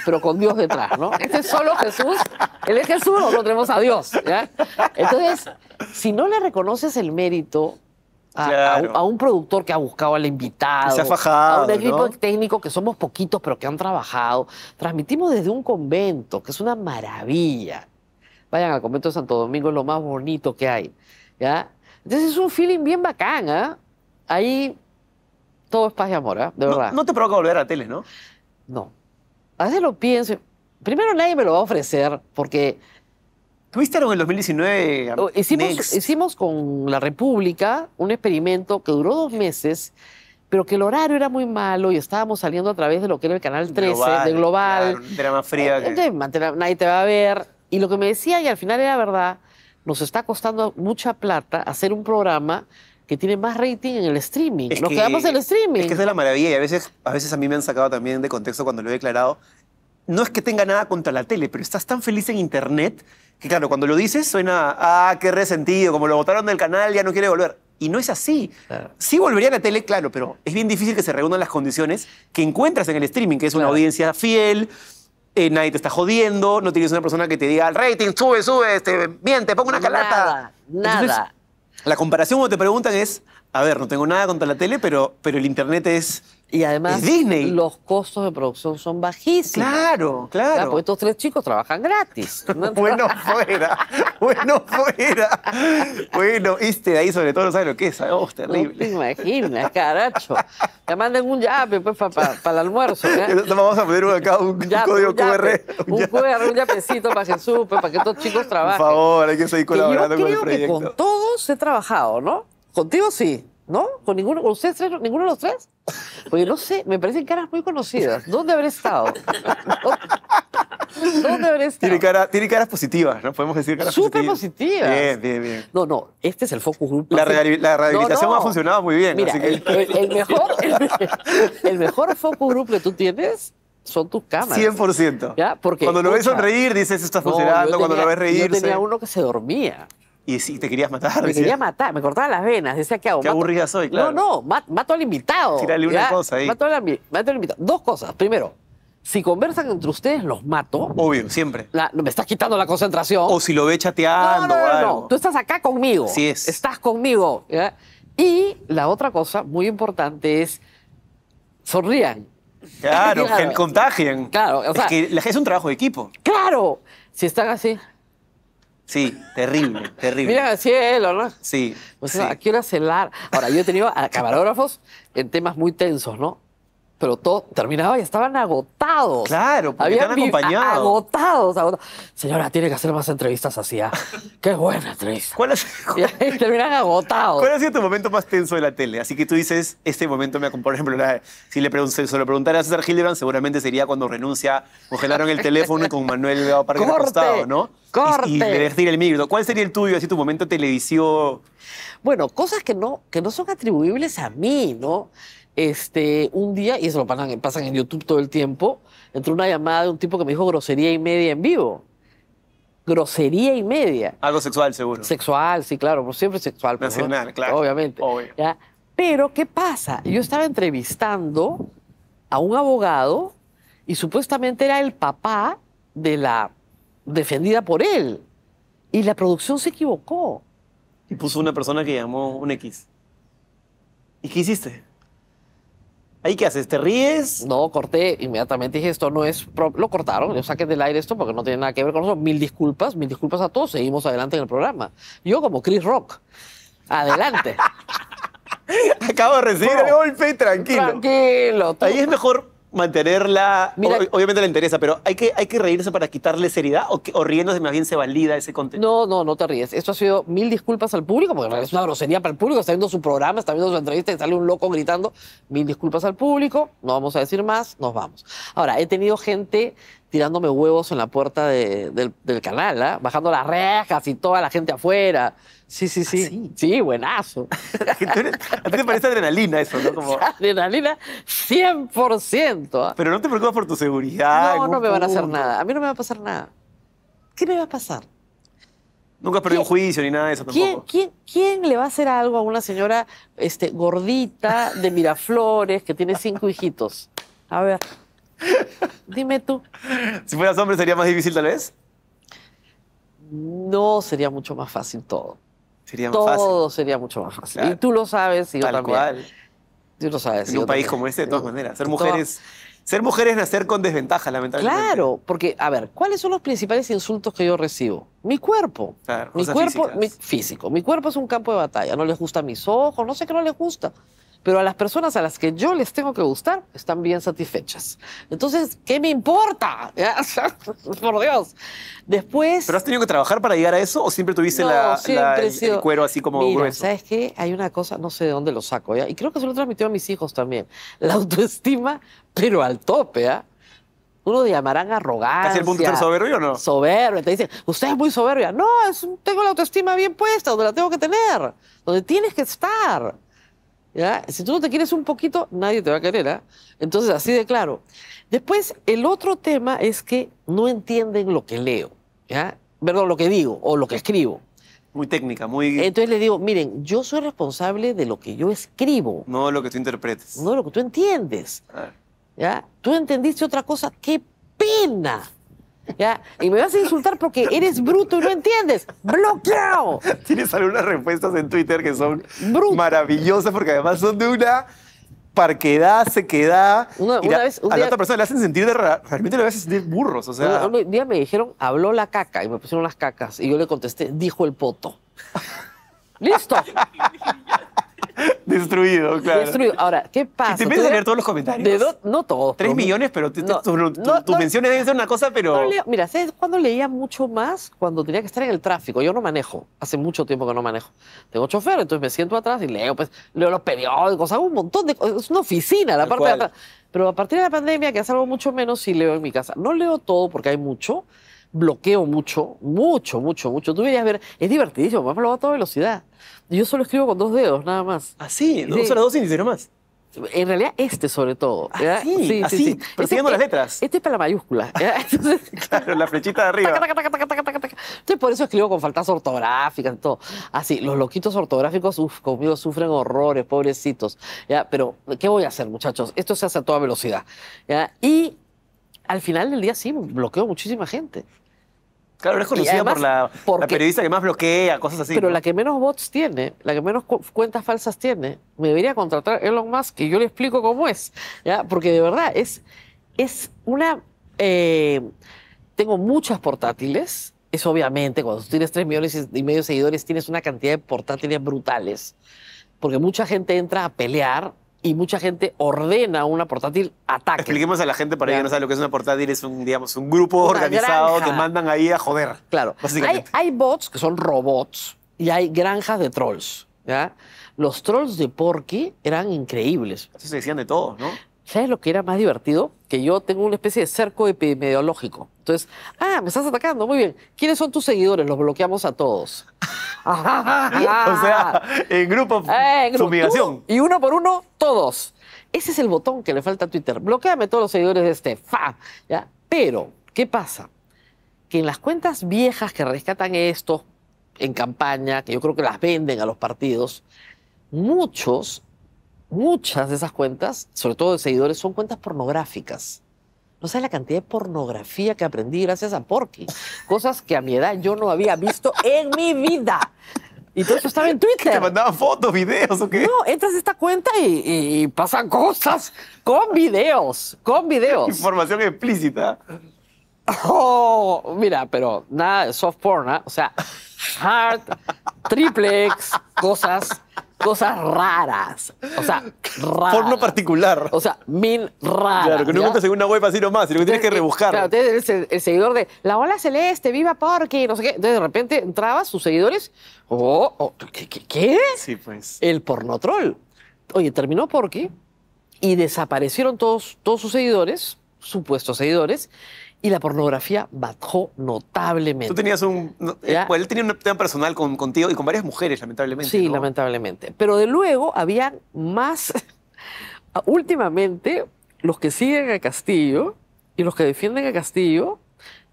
pero con Dios detrás, ¿no? Este es solo Jesús, él es Jesús, nosotros tenemos a Dios. ¿Ya? Entonces, si no le reconoces el mérito a, claro, a, a un productor que ha buscado al invitado, se ha fajado, a un equipo, ¿no?, técnico que somos poquitos, pero que han trabajado, transmitimos desde un convento, que es una maravilla. Vayan al convento de Santo Domingo, es lo más bonito que hay, ¿ya? Entonces es un feeling bien bacán, ¿ah? ¿Eh? Ahí todo es paz y amor, ¿eh? De no, verdad. No te provoca volver a la tele, ¿no? No. A veces lo pienso. Primero nadie me lo va a ofrecer porque... ¿Tuviste algo en el dos mil diecinueve? Hicimos, hicimos con La República un experimento que duró dos meses, pero que el horario era muy malo y estábamos saliendo a través de lo que era el canal trece, Global, de Global. Claro, era más fría. Eh, que... Nadie te va a ver. Y lo que me decía, y al final era verdad... Nos está costando mucha plata hacer un programa que tiene más rating en el streaming. Es Nos que, quedamos en el streaming. Es que esa es la maravilla. Y a veces, a veces a mí me han sacado también de contexto cuando lo he declarado. No es que tenga nada contra la tele, pero estás tan feliz en internet que, claro, cuando lo dices suena, ah, qué resentido, como lo botaron del canal, ya no quiere volver. Y no es así. Claro. Sí volvería a la tele, claro, pero es bien difícil que se reúnan las condiciones que encuentras en el streaming, que es una, claro, audiencia fiel... Eh, nadie te está jodiendo, no tienes una persona que te diga el rating, sube, sube, este, bien, te pongo una calata. Nada, Entonces, nada. La comparación cuando te preguntan es, a ver, no tengo nada contra la tele, pero, pero el internet es Y además los costos de producción son bajísimos. Claro, claro. Claro, porque estos tres chicos trabajan gratis. Bueno fuera, bueno fuera. Bueno, este de ahí sobre todo no sabe lo que es. Oh, terrible. No te imaginas, caracho. Te mandan un yape pues, para pa, pa el almuerzo. ¿Eh? Vamos a poner acá un, un código Q R. Un Q R, un yapecito para Jesús, pues, para que estos chicos trabajen. Por favor, hay que seguir colaborando que yo creo con el proyecto. Que con todos he trabajado, ¿no? Contigo sí. ¿No? ¿Con ninguno? ¿Con ustedes tres? ¿Ninguno de los tres? Porque no sé, me parecen caras muy conocidas. ¿Dónde habré estado? ¿Dónde habré estado? Tiene, cara, tiene caras positivas, ¿no? Podemos decir caras Súper positivas. Súper positivas. Bien, bien, bien. No, no, este es el focus group. La, rehabil la rehabilitación no, no. ha funcionado muy bien. Mira, así que... el, el, el, mejor, el, el mejor focus group que tú tienes... son tus cámaras. cien por ciento. ¿Ya? Porque, cuando lo ves sonreír, dices, está funcionando. No, cuando tenía, lo ves reírse... Yo tenía uno que se dormía. Y sí, te querías matar. Me ¿sí? quería matar, me cortaba las venas. Decía, ¿qué hago? Qué aburrida soy, claro. No, no, mato, mato al invitado. Tírale una ¿ya? cosa ahí. Mato al, mato al invitado. Dos cosas. Primero, si conversan entre ustedes, los mato. Obvio, siempre. La, me estás quitando la concentración. O si lo ve chateando. No, no, no, o algo. no. Tú estás acá conmigo. Así es. Estás conmigo. ¿Ya? Y la otra cosa muy importante es, sonrían. Claro, claro, que contagien. Claro, o sea, es que la, es un trabajo de equipo. Claro, si están así. Sí, terrible, terrible. Mira el cielo, ¿no? Sí. O sea, sí. ¿A qué hora celar? Ahora, yo he tenido a camarógrafos en temas muy tensos, ¿no? Pero todo terminaba y estaban agotados. Claro, porque habían están acompañados. Agotados, agotados. Señora, tiene que hacer más entrevistas así. ¿Ah? ¡Qué buena entrevista! ¿Cuál es? Y ahí terminan agotados. ¿Cuál ha sido tu momento más tenso de la tele? Así que tú dices, este momento me ha... Por ejemplo, la, si le pregunté, se lo preguntara a César Hildebrand, seguramente sería cuando renuncia, congelaron el teléfono y con Manuel Delgado Parque al costado, ¿no? ¡Corte! Y, y le decir el micro. ¿Cuál sería el tuyo, así tu momento televisivo? Bueno, cosas que no, que no son atribuibles a mí, ¿no? Este, un día, y eso lo pasan, pasan en YouTube todo el tiempo, entró una llamada de un tipo que me dijo grosería y media en vivo. Grosería y media. Algo sexual, seguro. Sexual, sí, claro, pero siempre sexual. Nacional, ¿no? Claro. Obviamente. ¿Ya? Pero, ¿qué pasa? Yo estaba entrevistando a un abogado y supuestamente era el papá de la defendida por él. Y la producción se equivocó. Y puso una persona que llamó un X. ¿Y qué hiciste? ¿Ahí qué haces? ¿Te ríes? No, corté inmediatamente. Dije, esto no es... Lo cortaron, lo saqué del aire esto porque no tiene nada que ver con eso. Mil disculpas, mil disculpas a todos. Seguimos adelante en el programa. Yo como Chris Rock. Adelante. Acabo de recibir no. el golpe, tranquilo. Tranquilo. Tú. Ahí es mejor mantenerla... Mira, obviamente le interesa, pero ¿hay que, hay que reírse para quitarle seriedad o, que, o riéndose más bien se valida ese contenido? No, no, no te ríes. Esto ha sido mil disculpas al público, porque es una grosería para el público. Está viendo su programa, está viendo su entrevista y sale un loco gritando mil disculpas al público, no vamos a decir más, nos vamos. Ahora, he tenido gente tirándome huevos en la puerta de, del, del canal, ¿eh? Bajando las rejas y toda la gente afuera. Sí, sí, sí. ¿Ah, sí? Sí, buenazo. ¿A ti te parece adrenalina eso, no? Como... Adrenalina cien por ciento. ¿Eh? Pero no te preocupas por tu seguridad. No, no me van a hacer nada. A mí no me va a pasar nada. ¿Qué me va a pasar? Nunca has perdido un juicio ni nada de eso tampoco. ¿Quién, quién, ¿Quién le va a hacer algo a una señora este, gordita de Miraflores que tiene cinco hijitos? A ver... Dime tú. Si fueras hombre, ¿sería más difícil tal vez? No, sería mucho más fácil todo. Sería más todo fácil. Todo sería mucho más fácil. Claro. Y tú lo sabes y tal yo también. Cual. Tú lo sabes. En un país también. Como este, de todas maneras. Ser mujeres, ser mujeres nacer con desventaja, lamentablemente. Claro, porque, a ver, ¿cuáles son los principales insultos que yo recibo? Mi cuerpo. Claro, mi cuerpo mi, físico. Mi cuerpo es un campo de batalla. No les gustan mis ojos, no sé qué no les gusta. Pero a las personas a las que yo les tengo que gustar están bien satisfechas. Entonces, ¿qué me importa? Por Dios. Después... ¿Pero has tenido que trabajar para llegar a eso o siempre tuviste no, la, siempre la, el, sido... el cuero así como Mira, grueso? ¿Sabes qué? Hay una cosa, no sé de dónde lo saco, ¿ya? Y creo que se lo transmitió a mis hijos también. La autoestima, pero al tope, ¿ah? ¿Eh? Uno le llamarán arrogancia. ¿Casi el punto de ser soberbio o no? Soberbio. Te dicen, usted es muy soberbia. No, es un, tengo la autoestima bien puesta, donde la tengo que tener, donde tienes que estar. ¿Ya? Si tú no te quieres un poquito, nadie te va a querer, ¿eh? Entonces, así de claro. Después, el otro tema es que no entienden lo que leo, ¿ya? Perdón, lo que digo o lo que escribo. Muy técnica, muy... Entonces les digo, miren, yo soy responsable de lo que yo escribo. No lo que tú interpretes. No lo que tú entiendes. ¿Ya? Tú entendiste otra cosa, ¡qué pena! ¿Ya? Y me vas a insultar porque eres bruto y no entiendes. ¡Bloqueado! Tienes algunas respuestas en Twitter que son Brut. maravillosas porque además son de una... parquedad, sequedad. Una, una la, vez, un a día, la otra persona le hacen sentir, de, realmente le hacen sentir burros. O sea. Un, un día me dijeron, habló la caca, y me pusieron las cacas, y yo le contesté, dijo el poto. ¡Listo! Destruido, claro. Destruido. Ahora, ¿qué pasa? ¿Te empiezas a leer todos los comentarios? De do, no todos. Tres millones, pero te, no, te, tu, no, tu, no, tus menciones deben ser una cosa, pero... No leo. Mira, ¿sabes cuándo leía mucho más? Cuando tenía que estar en el tráfico. Yo no manejo. Hace mucho tiempo que no manejo. Tengo chofer, entonces me siento atrás y leo, pues, leo los periódicos, hago un montón de cosas. Es una oficina la parte de atrás. Pero a partir de la pandemia, que hace algo mucho menos, sí leo en mi casa. No leo todo porque hay mucho. Bloqueo mucho, mucho, mucho, mucho. Tú deberías ver, es divertidísimo, papá, lo va a toda velocidad. Yo solo escribo con dos dedos, nada más. ¿Ah, sí? ¿No usa los dos índices nomás? En realidad, este sobre todo. ¿Ah, sí? Sí, ¿así? Sí, sí. Persiguiendo este, las letras. Este es para la mayúscula. Entonces, claro, la flechita de arriba. Taca, taca, taca, taca, taca, taca. Entonces, por eso escribo con faltas ortográficas y todo. Así, los loquitos ortográficos, uff, conmigo sufren horrores, pobrecitos. ¿Ya? Pero, ¿qué voy a hacer, muchachos? Esto se hace a toda velocidad. ¿Ya? Y al final del día, sí, bloqueo muchísima gente. Claro, eres conocida además, por la, porque, la periodista que más bloquea, cosas así. Pero ¿no? La que menos bots tiene, la que menos cu cuentas falsas tiene, me debería contratar Elon Musk y yo le explico cómo es. ¿Ya? Porque de verdad es, es una... Eh, tengo muchas portátiles. Eso obviamente, cuando tú tienes tres millones y medio de seguidores, tienes una cantidad de portátiles brutales. Porque mucha gente entra a pelear y mucha gente ordena una portátil ataque. Expliquemos a la gente, para ella no sabe lo que es una portátil, es un, digamos, un grupo una organizado granja. Que mandan ahí a joder. Claro. Hay, hay bots que son robots y hay granjas de trolls. ¿Ya? Los trolls de Porky eran increíbles. Eso se decían de todos, ¿no? ¿Sabes lo que era más divertido? Que yo tengo una especie de cerco epidemiológico. Entonces, ah, me estás atacando, muy bien. ¿Quiénes son tus seguidores? Los bloqueamos a todos. Ah, o sea, en grupo, eh, en humillación. Y uno por uno, todos. Ese es el botón que le falta a Twitter. Bloquéame todos los seguidores de este. ¡Fa! ¿Ya? Pero, ¿qué pasa? Que en las cuentas viejas que rescatan esto en campaña, que yo creo que las venden a los partidos, muchos... Muchas de esas cuentas, sobre todo de seguidores, son cuentas pornográficas. No sabes la cantidad de pornografía que aprendí gracias a Porky. Cosas que a mi edad yo no había visto en mi vida. Y todo eso estaba en Twitter. ¿Te mandaban fotos, videos o qué? No, entras a esta cuenta y, y, y pasan cosas con videos, con videos. Información explícita. Oh, mira, pero nada de soft porn, ¿eh? O sea, hard, triplex, cosas... Cosas raras. O sea, raras. Porno particular. O sea, min raras. Claro, que no encuentras en una web así nomás, sino que tienes que rebuscar. Claro, tienes el, el seguidor de La Ola Celeste, viva Porky, no sé qué. Entonces, de repente entrabas, sus seguidores. Oh, oh, ¿qué, qué, ¿Qué? Sí, pues. El pornotrol. Oye, terminó Porky y desaparecieron todos, todos sus seguidores, supuestos seguidores. Y la pornografía bajó notablemente. Tú tenías un... ¿Ya? Él tenía un tema personal con, contigo y con varias mujeres, lamentablemente. Sí, ¿no? Lamentablemente. Pero de luego había más... Últimamente, los que siguen a Castillo y los que defienden a Castillo,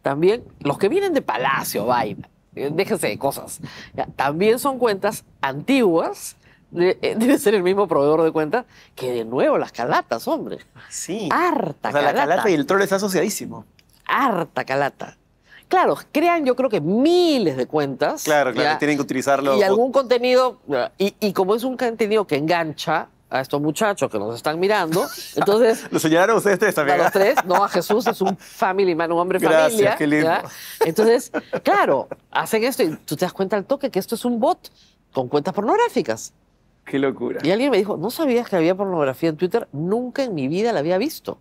también los que vienen de Palacio, vaina, déjense de cosas, ¿ya? También son cuentas antiguas. Debe ser el mismo proveedor de cuentas que de nuevo las calatas, hombre. Sí. Harta, o sea, calata. La calata y el troll está asociadísimo. Harta calata. Claro, crean yo creo que miles de cuentas. Claro, claro, que tienen que utilizarlo. Y algún contenido, y, y como es un contenido que engancha a estos muchachos que nos están mirando, entonces... Lo señalaron ustedes tres también. A los tres, no, a Jesús, es un family man, un hombre Gracias, familia. Qué lindo. ¿Ya? Entonces, claro, hacen esto y tú te das cuenta al toque que esto es un bot con cuentas pornográficas. Qué locura. Y alguien me dijo, ¿no sabías que había pornografía en Twitter? Nunca en mi vida la había visto.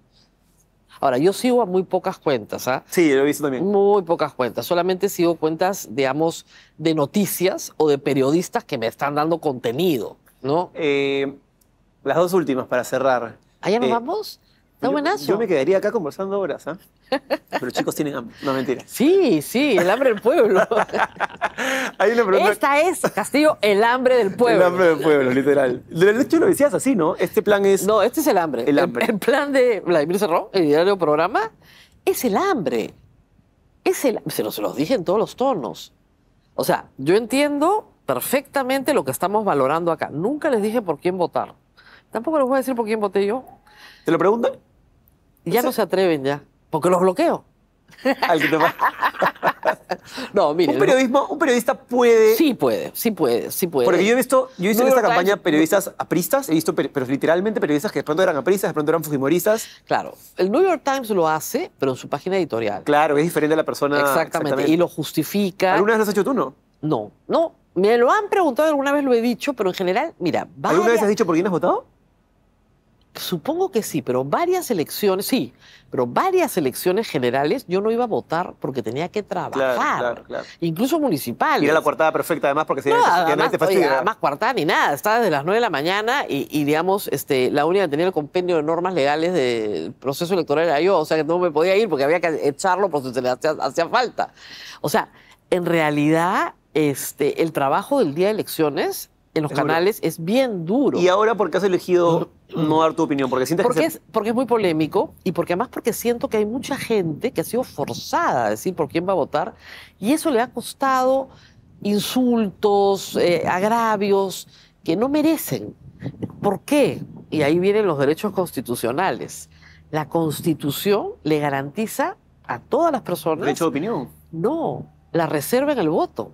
Ahora, yo sigo a muy pocas cuentas, ¿ah? Sí, lo he visto también. Muy pocas cuentas. Solamente sigo cuentas, digamos, de noticias o de periodistas que me están dando contenido, ¿no? Eh, las dos últimas para cerrar. ¿Allá nos eh, vamos? Está yo, buenazo. Yo me quedaría acá conversando horas, ¿ah? ¿Eh? Pero chicos tienen hambre. No, mentira. Sí, sí, el hambre del pueblo. Hay una pregunta. Esta es, Castillo, el hambre del pueblo. El hambre del pueblo, literal. De hecho, lo decías así, ¿no? Este plan es... No, este es el hambre. El hambre. El, el plan de Vladimir Cerrón, el diario programa, es el hambre. Es el... Se los, se los dije en todos los tonos. O sea, yo entiendo perfectamente lo que estamos valorando acá. Nunca les dije por quién votar. Tampoco les voy a decir por quién voté yo. ¿Te lo preguntan? Ya no, sé. no se atreven ya, porque los bloqueo. Al que te va. No, mire, un periodismo, un periodista puede. Sí puede, sí puede, sí puede. Porque yo he visto, yo he visto en esta campaña periodistas apristas, he visto, pero literalmente periodistas que de pronto eran apristas, de pronto eran fujimoristas. Claro, el New York Times lo hace, pero en su página editorial. Claro, es diferente a la persona. Exactamente. Exactamente. Y lo justifica. ¿Alguna vez lo has hecho tú, no? No, no. Me lo han preguntado, alguna vez lo he dicho, pero en general, mira, varias... ¿Alguna vez has dicho por quién has votado? Supongo que sí, pero varias elecciones, sí, pero varias elecciones generales yo no iba a votar porque tenía que trabajar. Claro, claro, claro. Incluso municipales. Y era la coartada perfecta, además, porque si no, además, te fastidia. Oye, además, coartada ni nada. Estaba desde las nueve de la mañana y, y digamos, este, la única que tenía el compendio de normas legales del proceso electoral era yo. O sea, que no me podía ir porque había que echarlo porque se le hacía, hacía falta. O sea, en realidad, este, el trabajo del día de elecciones en los canales es bien duro. ¿Y ahora por qué has elegido no dar tu opinión? Porque sientes porque que se... es, porque es muy polémico y porque además porque siento que hay mucha gente que ha sido forzada a decir por quién va a votar y eso le ha costado insultos, eh, agravios que no merecen. ¿Por qué? Y ahí vienen los derechos constitucionales. La Constitución le garantiza a todas las personas... ¿Derecho de opinión? No, la reserva en el voto.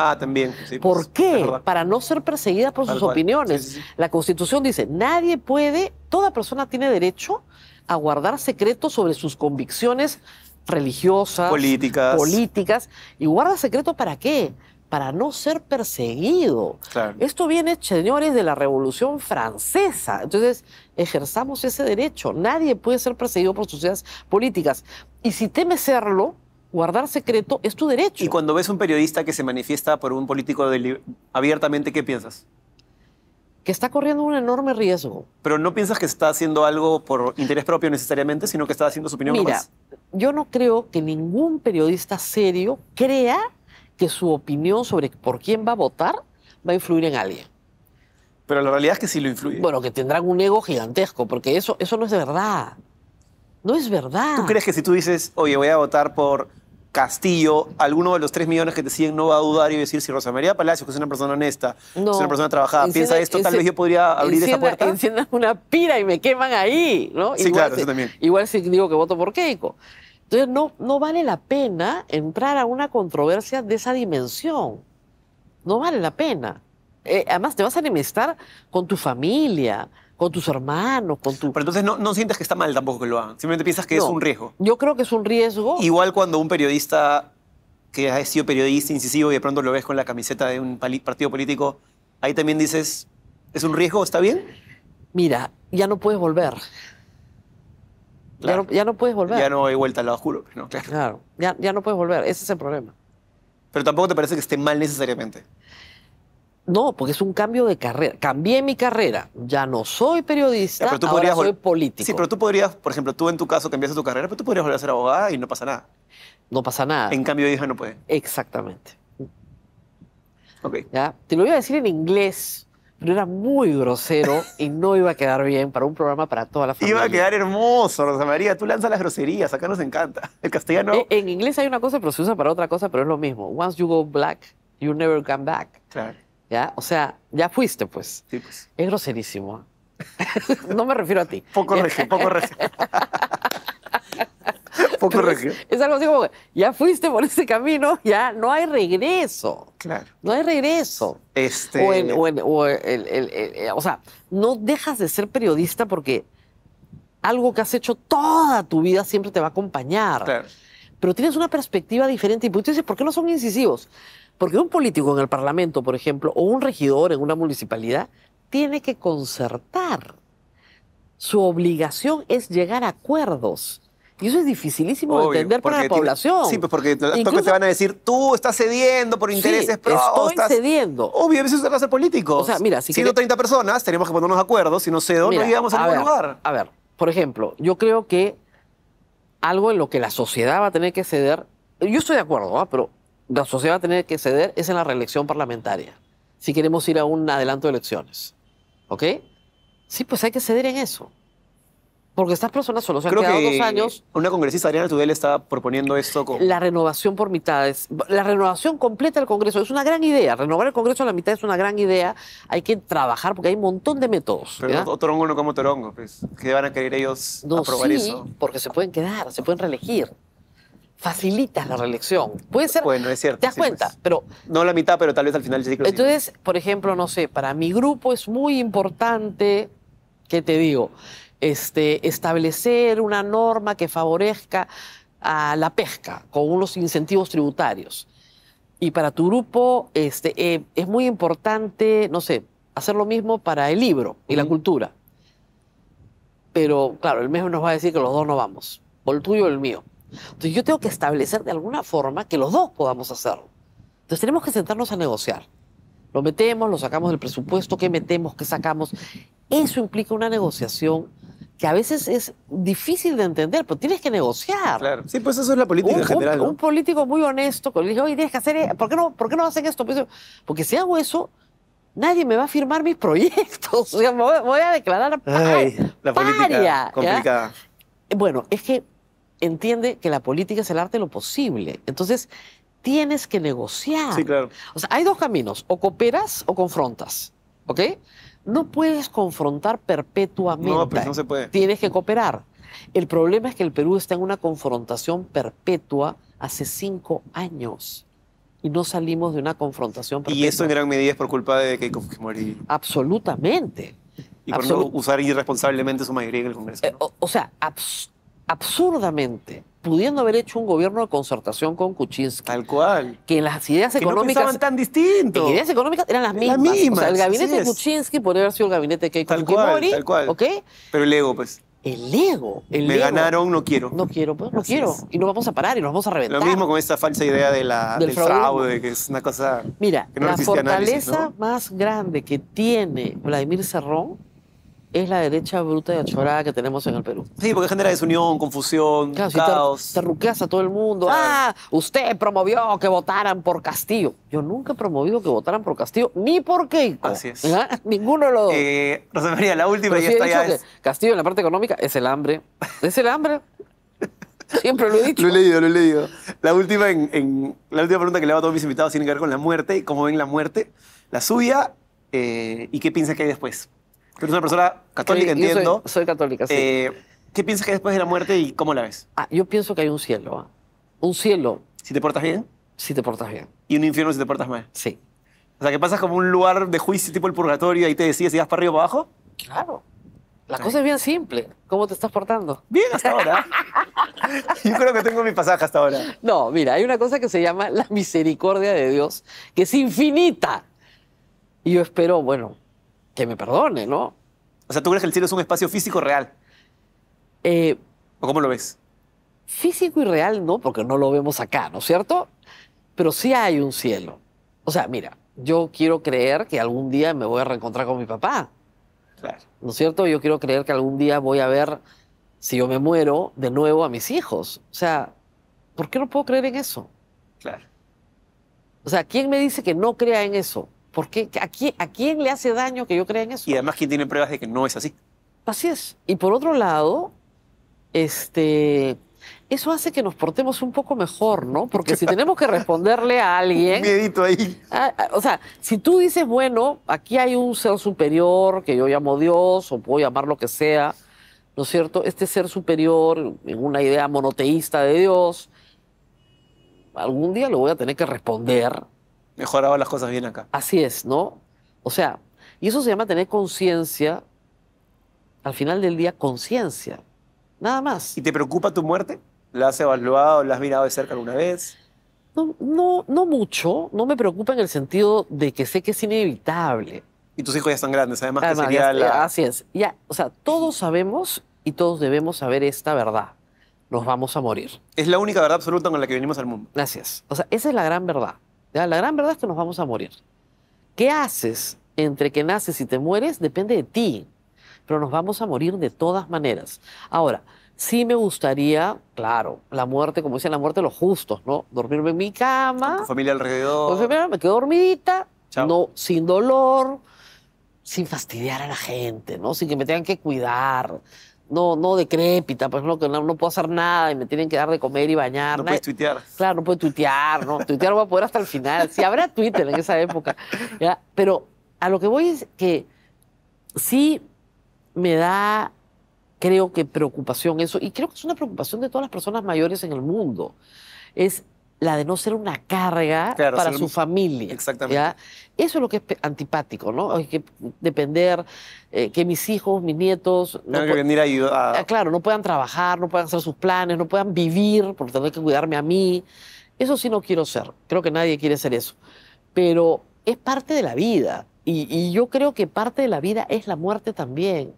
Ah, también. Sí, ¿Por pues, qué? Para no ser perseguida por Tal sus cual. opiniones. Sí, sí, sí. La Constitución dice, nadie puede, toda persona tiene derecho a guardar secretos sobre sus convicciones religiosas, políticas. políticas. ¿Y guarda secretos para qué? Para no ser perseguido. Claro. Esto viene, señores, de la Revolución Francesa. Entonces, ejerzamos ese derecho. Nadie puede ser perseguido por sus ideas políticas. Y si teme serlo, guardar secreto es tu derecho. Y cuando ves un periodista que se manifiesta por un político abiertamente, ¿qué piensas? Que está corriendo un enorme riesgo. Pero no piensas que está haciendo algo por interés propio necesariamente, sino que está haciendo su opinión. Mira, nomás. Yo no creo que ningún periodista serio crea que su opinión sobre por quién va a votar va a influir en alguien. Pero la realidad es que sí lo influye. Bueno, que tendrán un ego gigantesco, porque eso, eso no es de verdad. No es verdad. ¿Tú crees que si tú dices, oye, voy a votar por Castillo, alguno de los tres millones que te siguen no va a dudar y decir si Rosa María Palacios, que es una persona honesta, no, es una persona trabajada, encienda, piensa esto, encienda, tal vez yo podría abrir encienda, esa puerta? Enciendan una pira y me queman ahí, ¿no? Sí, igual claro, si, eso también. Igual si digo que voto por Keiko. Entonces no, no vale la pena entrar a una controversia de esa dimensión. No vale la pena. Eh, además te vas a enemistar con tu familia, con tus hermanos, con tu... Pero entonces no, no sientes que está mal tampoco que lo hagan. Simplemente piensas que no, es un riesgo. Yo creo que es un riesgo. Igual cuando un periodista que ha sido periodista incisivo y de pronto lo ves con la camiseta de un partido político, ahí también dices, ¿es un riesgo? ¿Está bien? Mira, ya no puedes volver. Claro. Ya, no, ya no puedes volver. Ya no hay vuelta al lado oscuro. No, claro, claro. Ya, ya no puedes volver. Ese es el problema. Pero tampoco te parece que esté mal necesariamente. No, porque es un cambio de carrera. Cambié mi carrera. Ya no soy periodista, ya, pero tú ahora soy político. Sí, pero tú podrías, por ejemplo, tú en tu caso cambiaste tu carrera, pero tú podrías volver a ser abogada y no pasa nada. No pasa nada. En cambio, hija no puede. Exactamente. Ok. ¿Ya? Te lo iba a decir en inglés, pero era muy grosero y no iba a quedar bien para un programa para toda la familia. Iba a quedar hermoso, Rosa María. Tú lanzas las groserías, acá nos encanta. El castellano... En, en inglés hay una cosa, pero se usa para otra cosa, pero es lo mismo. Once you go black, you never come back. Claro. ¿Ya? O sea, ya fuiste, pues. Sí, pues. Es groserísimo. No me refiero a ti. Poco regio, poco regio. Poco regio. Es, es algo así como que ya fuiste por ese camino, ya no hay regreso. Claro. No hay regreso. Este... O, en, o, en, o, el, el, el, el, o sea, no dejas de ser periodista porque algo que has hecho toda tu vida siempre te va a acompañar. Claro. Pero tienes una perspectiva diferente. Y tú dices, ¿por qué no son incisivos? Porque un político en el Parlamento, por ejemplo, o un regidor en una municipalidad, tiene que concertar. Su obligación es llegar a acuerdos. Y eso es dificilísimo Obvio, de entender para la población. Sí, pues porque incluso, te van a decir, tú estás cediendo por intereses sí, propios. Estoy estás... cediendo. Obvio, a veces usted va a ser político. O sea, mira, si ciento treinta querés... personas, tenemos que ponernos de acuerdo. Si no cedo, mira, no llegamos a, a ningún ver, lugar. A ver, por ejemplo, yo creo que algo en lo que la sociedad va a tener que ceder, yo estoy de acuerdo, ¿no? Pero la sociedad va a tener que ceder es en la reelección parlamentaria. Si queremos ir a un adelanto de elecciones. ¿Ok? Sí, pues hay que ceder en eso. Porque estas personas solo se han quedado dos años. Una congresista, Adriana Tudela, está proponiendo esto. Con... La renovación por mitades. La renovación completa del Congreso. Es una gran idea. Renovar el Congreso a la mitad es una gran idea. Hay que trabajar porque hay un montón de métodos. Pero ¿verdad? Torongo no como Torongo. Pues, ¿qué van a querer ellos no, aprobar sí, eso? Porque se pueden quedar, se pueden reelegir. facilitas la reelección. Puede ser. Bueno, es cierto. Te das sí, cuenta, pues, pero... No la mitad, pero tal vez al final del ciclo. Entonces, sí. Por ejemplo, no sé, para mi grupo es muy importante, ¿qué te digo? Este, establecer una norma que favorezca a la pesca con unos incentivos tributarios. Y para tu grupo este, eh, es muy importante, no sé, hacer lo mismo para el libro y uh-huh. la cultura. Pero, claro, el mes nos va a decir que los dos no vamos, o el tuyo o el mío. Entonces yo tengo que establecer de alguna forma que los dos podamos hacerlo. Entonces tenemos que sentarnos a negociar. Lo metemos, lo sacamos del presupuesto, qué metemos, qué sacamos. Eso implica una negociación que a veces es difícil de entender, pero tienes que negociar. Claro. Sí, pues eso es la política un, en general, un, ¿no? Un político muy honesto, que le dije, oye, tienes que hacer... ¿Por qué no, por qué no hacen esto? Porque si hago eso, nadie me va a firmar mis proyectos. O sea, me voy a declarar Ay, par, la política paria, complicada. ¿Ya? Bueno, es que entiende que la política es el arte de lo posible. Entonces, tienes que negociar. Sí, claro. O sea, hay dos caminos. O cooperas o confrontas. ¿Ok? No puedes confrontar perpetuamente. No, pues no se puede. Tienes que cooperar. El problema es que el Perú está en una confrontación perpetua hace cinco años. Y no salimos de una confrontación perpetua. Y eso en gran medida es por culpa de Keiko Fujimori. Absolutamente. Y por Absolut no usar irresponsablemente su mayoría en el Congreso. ¿No? Eh, o, o sea, abs absurdamente, pudiendo haber hecho un gobierno de concertación con Kuczynski. Tal cual. Que en las ideas económicas... Que no pensaban tan distintos. Que ideas económicas eran las mismas. Las mismas. O sea, el gabinete de Kuczynski podría haber sido el gabinete de Keiko Fujimori. Tal cual, tal cual. ¿Okay? Pero el ego, pues. El ego. El Me ego. ganaron, no quiero. No quiero, pues, no Así quiero. Es. Y nos vamos a parar y nos vamos a reventar. Lo mismo con esta falsa idea de la, del, del fraude, que es una cosa... Mira, que no la fortaleza análisis, ¿no? más grande que tiene Vladimir Cerrón es la derecha bruta y achorada que tenemos en el Perú. Sí, porque genera desunión, confusión, claro, caos. Si te, te ruqueas a todo el mundo. Claro. Ah, usted promovió que votaran por Castillo. Yo nunca he promovido que votaran por Castillo, ni por Keiko. Así es. ¿Ah? Ninguno de los dos. Eh, Rosa María, la última Pero y sí esta ya es... Castillo en la parte económica es el hambre. Es el hambre. Siempre lo he dicho. Lo he leído, lo he leído. La última, en, en, la última pregunta que le hago a todos mis invitados tiene que ver con la muerte. Y cómo ven la muerte, la suya, eh, y qué piensan que hay después. Tú eres una persona católica, sí, entiendo. Soy, soy católica, sí. Eh, ¿Qué piensas que hay después de la muerte y cómo la ves? Ah, yo pienso que hay un cielo. ¿eh? Un cielo. ¿Si te portas bien? Si te portas bien. ¿Y un infierno si te portas mal? Sí. O sea, que pasas como un lugar de juicio tipo el purgatorio y ahí te decides si vas para arriba o para abajo. Claro. La sí. cosa es bien simple. ¿Cómo te estás portando? Bien hasta ahora. Yo creo que tengo mi pasaje hasta ahora. No, mira, hay una cosa que se llama la misericordia de Dios, que es infinita. Y yo espero, bueno... que me perdone, ¿no? O sea, ¿tú crees que el cielo es un espacio físico real? Eh, ¿O cómo lo ves? Físico y real no, porque no lo vemos acá, ¿no es cierto? Pero sí hay un cielo. O sea, mira, yo quiero creer que algún día me voy a reencontrar con mi papá. Claro. ¿No es cierto? Yo quiero creer que algún día voy a ver, si yo me muero, de nuevo a mis hijos. O sea, ¿por qué no puedo creer en eso? Claro. O sea, ¿quién me dice que no crea en eso? ¿Por qué? ¿A quién, ¿A quién le hace daño que yo crea en eso? Y además, ¿quién tiene pruebas de que no es así? Así es. Y por otro lado, este, eso hace que nos portemos un poco mejor, ¿no? Porque si tenemos que responderle a alguien... Un miedito ahí. A, a, o sea, si tú dices, bueno, aquí hay un ser superior que yo llamo Dios, o puedo llamar lo que sea, ¿no es cierto? Este ser superior, en una idea monoteísta de Dios, algún día lo voy a tener que responder... Mejoraba las cosas bien acá. Así es, ¿no? O sea, y eso se llama tener conciencia, al final del día, conciencia. Nada más. ¿Y te preocupa tu muerte? ¿La has evaluado? ¿La has mirado de cerca alguna vez? No, no, no mucho. No me preocupa en el sentido de que sé que es inevitable. Y tus hijos ya están grandes, además, además que sería ya, la... Así es. Ya, o sea, todos sabemos y todos debemos saber esta verdad. Nos vamos a morir. Es la única verdad absoluta con la que venimos al mundo. Gracias. O sea, esa es la gran verdad. ¿Ya? La gran verdad es que nos vamos a morir. ¿Qué haces entre que naces y te mueres? Depende de ti, pero nos vamos a morir de todas maneras. Ahora, sí me gustaría, claro, la muerte, como dicen, la muerte de los justos, ¿no? Dormirme en mi cama. Con tu familia alrededor. Con mi familia, me quedo dormidita, no, sin dolor, sin fastidiar a la gente, ¿no? Sin que me tengan que cuidar. No, no decrépita, pues no, que no, no puedo hacer nada y me tienen que dar de comer y bañar. No puedes tuitear. Claro, no puedo tuitear, ¿no? Tuitear voy a poder hasta el final. Sí, habrá Twitter en esa época. ¿Ya? Pero a lo que voy es que sí me da creo que preocupación eso, y creo que es una preocupación de todas las personas mayores en el mundo, es la de no ser una carga claro, para ser, su familia. Exactamente. ¿Ya? Eso es lo que es antipático, ¿no? Hay que depender, eh, que mis hijos, mis nietos... No que venir a ayudar. Claro, no puedan trabajar, no puedan hacer sus planes, no puedan vivir, porque tendré que cuidarme a mí. Eso sí no quiero ser. Creo que nadie quiere ser eso. Pero es parte de la vida. Y, y yo creo que parte de la vida es la muerte también.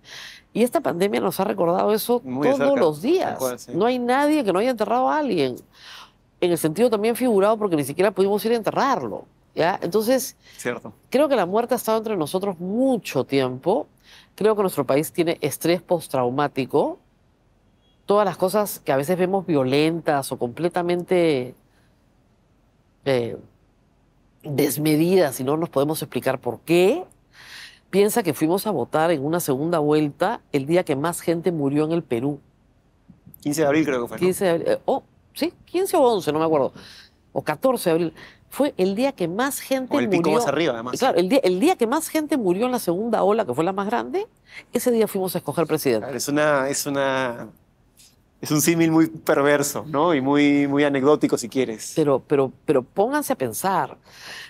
Y esta pandemia nos ha recordado eso muy todos cerca, los días. Cual, sí. No hay nadie que no haya enterrado a alguien. En el sentido también figurado, porque ni siquiera pudimos ir a enterrarlo, ¿ya? Entonces, cierto. Creo que la muerte ha estado entre nosotros mucho tiempo. Creo que nuestro país tiene estrés postraumático. Todas las cosas que a veces vemos violentas o completamente eh, desmedidas y no nos podemos explicar por qué. Piensa que fuimos a votar en una segunda vuelta el día que más gente murió en el Perú. quince de abril creo que fue. ¿No? quince de abril. Eh, oh. Sí, quince o once, no me acuerdo, o catorce de abril, fue el día que más gente murió. O el pico más arriba, además. Claro, el día, el día que más gente murió en la segunda ola, que fue la más grande, ese día fuimos a escoger presidente. Claro, es una, es una, es un símil muy perverso, ¿no? Y muy, muy anecdótico, si quieres. Pero, pero, pero pónganse a pensar.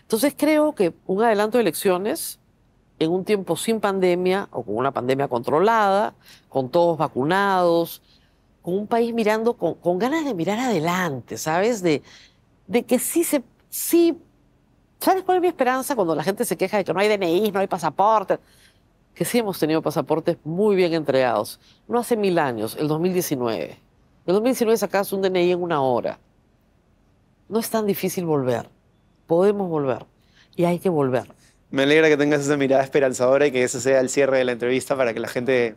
Entonces creo que un adelanto de elecciones en un tiempo sin pandemia, o con una pandemia controlada, con todos vacunados, con un país mirando, con, con ganas de mirar adelante, ¿sabes? De, de que sí se... Sí, ¿sabes cuál es mi esperanza cuando la gente se queja de que no hay D N I, no hay pasaporte? Que sí hemos tenido pasaportes muy bien entregados. No hace mil años, el dos mil diecinueve. En el dos mil diecinueve sacabas un D N I en una hora. No es tan difícil volver. Podemos volver. Y hay que volver. Me alegra que tengas esa mirada esperanzadora y que ese sea el cierre de la entrevista para que la gente...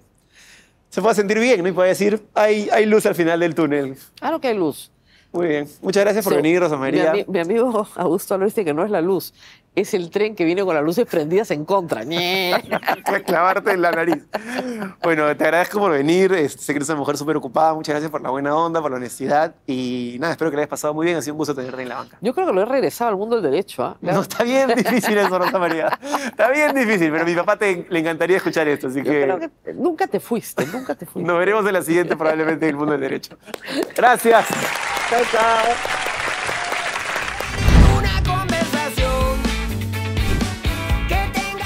se puede sentir bien, ¿no? Y puede decir, hay, hay luz al final del túnel. Claro que hay luz. Muy bien. Muchas gracias por sí. venir, Rosa María. Mi, ami mi amigo Augusto Alonso dice que no es la luz, es el tren que viene con las luces prendidas en contra. Para clavarte en la nariz. Bueno, te agradezco por venir. Sé que eres una mujer súper ocupada. Muchas gracias por la buena onda, por la honestidad. Y nada, espero que la hayas pasado muy bien. Ha sido un gusto tenerte en La Banca. Yo creo que lo he regresado al mundo del derecho. ¿Eh? No, está bien difícil eso, Rosa María. Está bien difícil, pero a mi papá te, le encantaría escuchar esto. Así que... Yo creo que nunca te fuiste, nunca te fuiste. Nos veremos en la siguiente, probablemente, del mundo del derecho. Gracias. Chao, chao.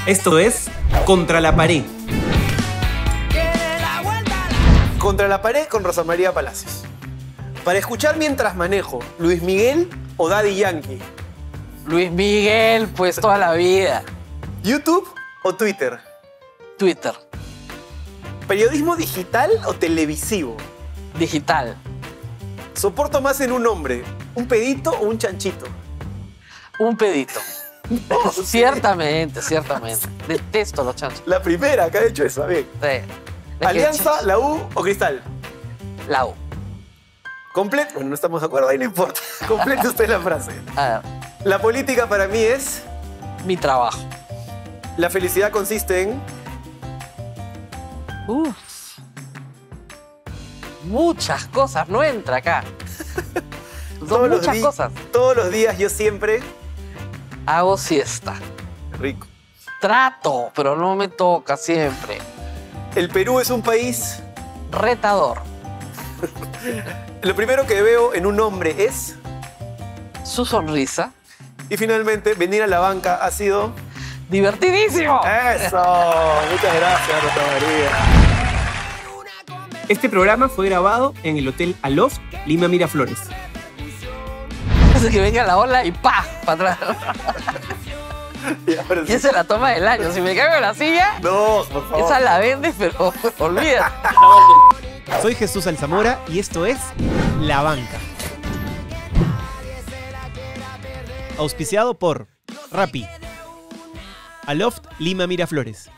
Esto es Contra la Pared. Contra la Pared con Rosa María Palacios. Para escuchar mientras manejo, ¿Luis Miguel o Daddy Yankee? Luis Miguel, pues toda la vida. ¿YouTube o Twitter? Twitter. ¿Periodismo digital o televisivo? Digital. ¿Soporto más en un hombre, un pedito o un chanchito? Un pedito. No, ciertamente, sí. ciertamente. Detesto los chanchos. La primera que ha hecho eso, bien. Sí. ¿Alianza, La U o Cristal? La U. Completo. Bueno, no estamos de acuerdo, ahí no importa. Complete usted la frase. A ver. La política para mí es... mi trabajo. La felicidad consiste en... Uf. Muchas cosas. No entra acá. Son todos muchas los cosas. Todos los días yo siempre... hago siesta. Rico. Trato, pero no me toca siempre. El Perú es un país... retador. Lo primero que veo en un hombre es... su sonrisa. Y finalmente, venir a La Banca ha sido... ¡divertidísimo! ¡Eso! Muchas gracias, Rosa María. Este programa fue grabado en el Hotel Aloft Lima Miraflores. Que venga la ola y ¡pa! Para atrás. Y, sí. y esa es la toma del año. Si me caigo en la silla, no, por favor. Esa la vendes, pero olvida. Soy Jesús Alzamora y esto es La Banca. Auspiciado por Rappi, Aloft Lima Miraflores.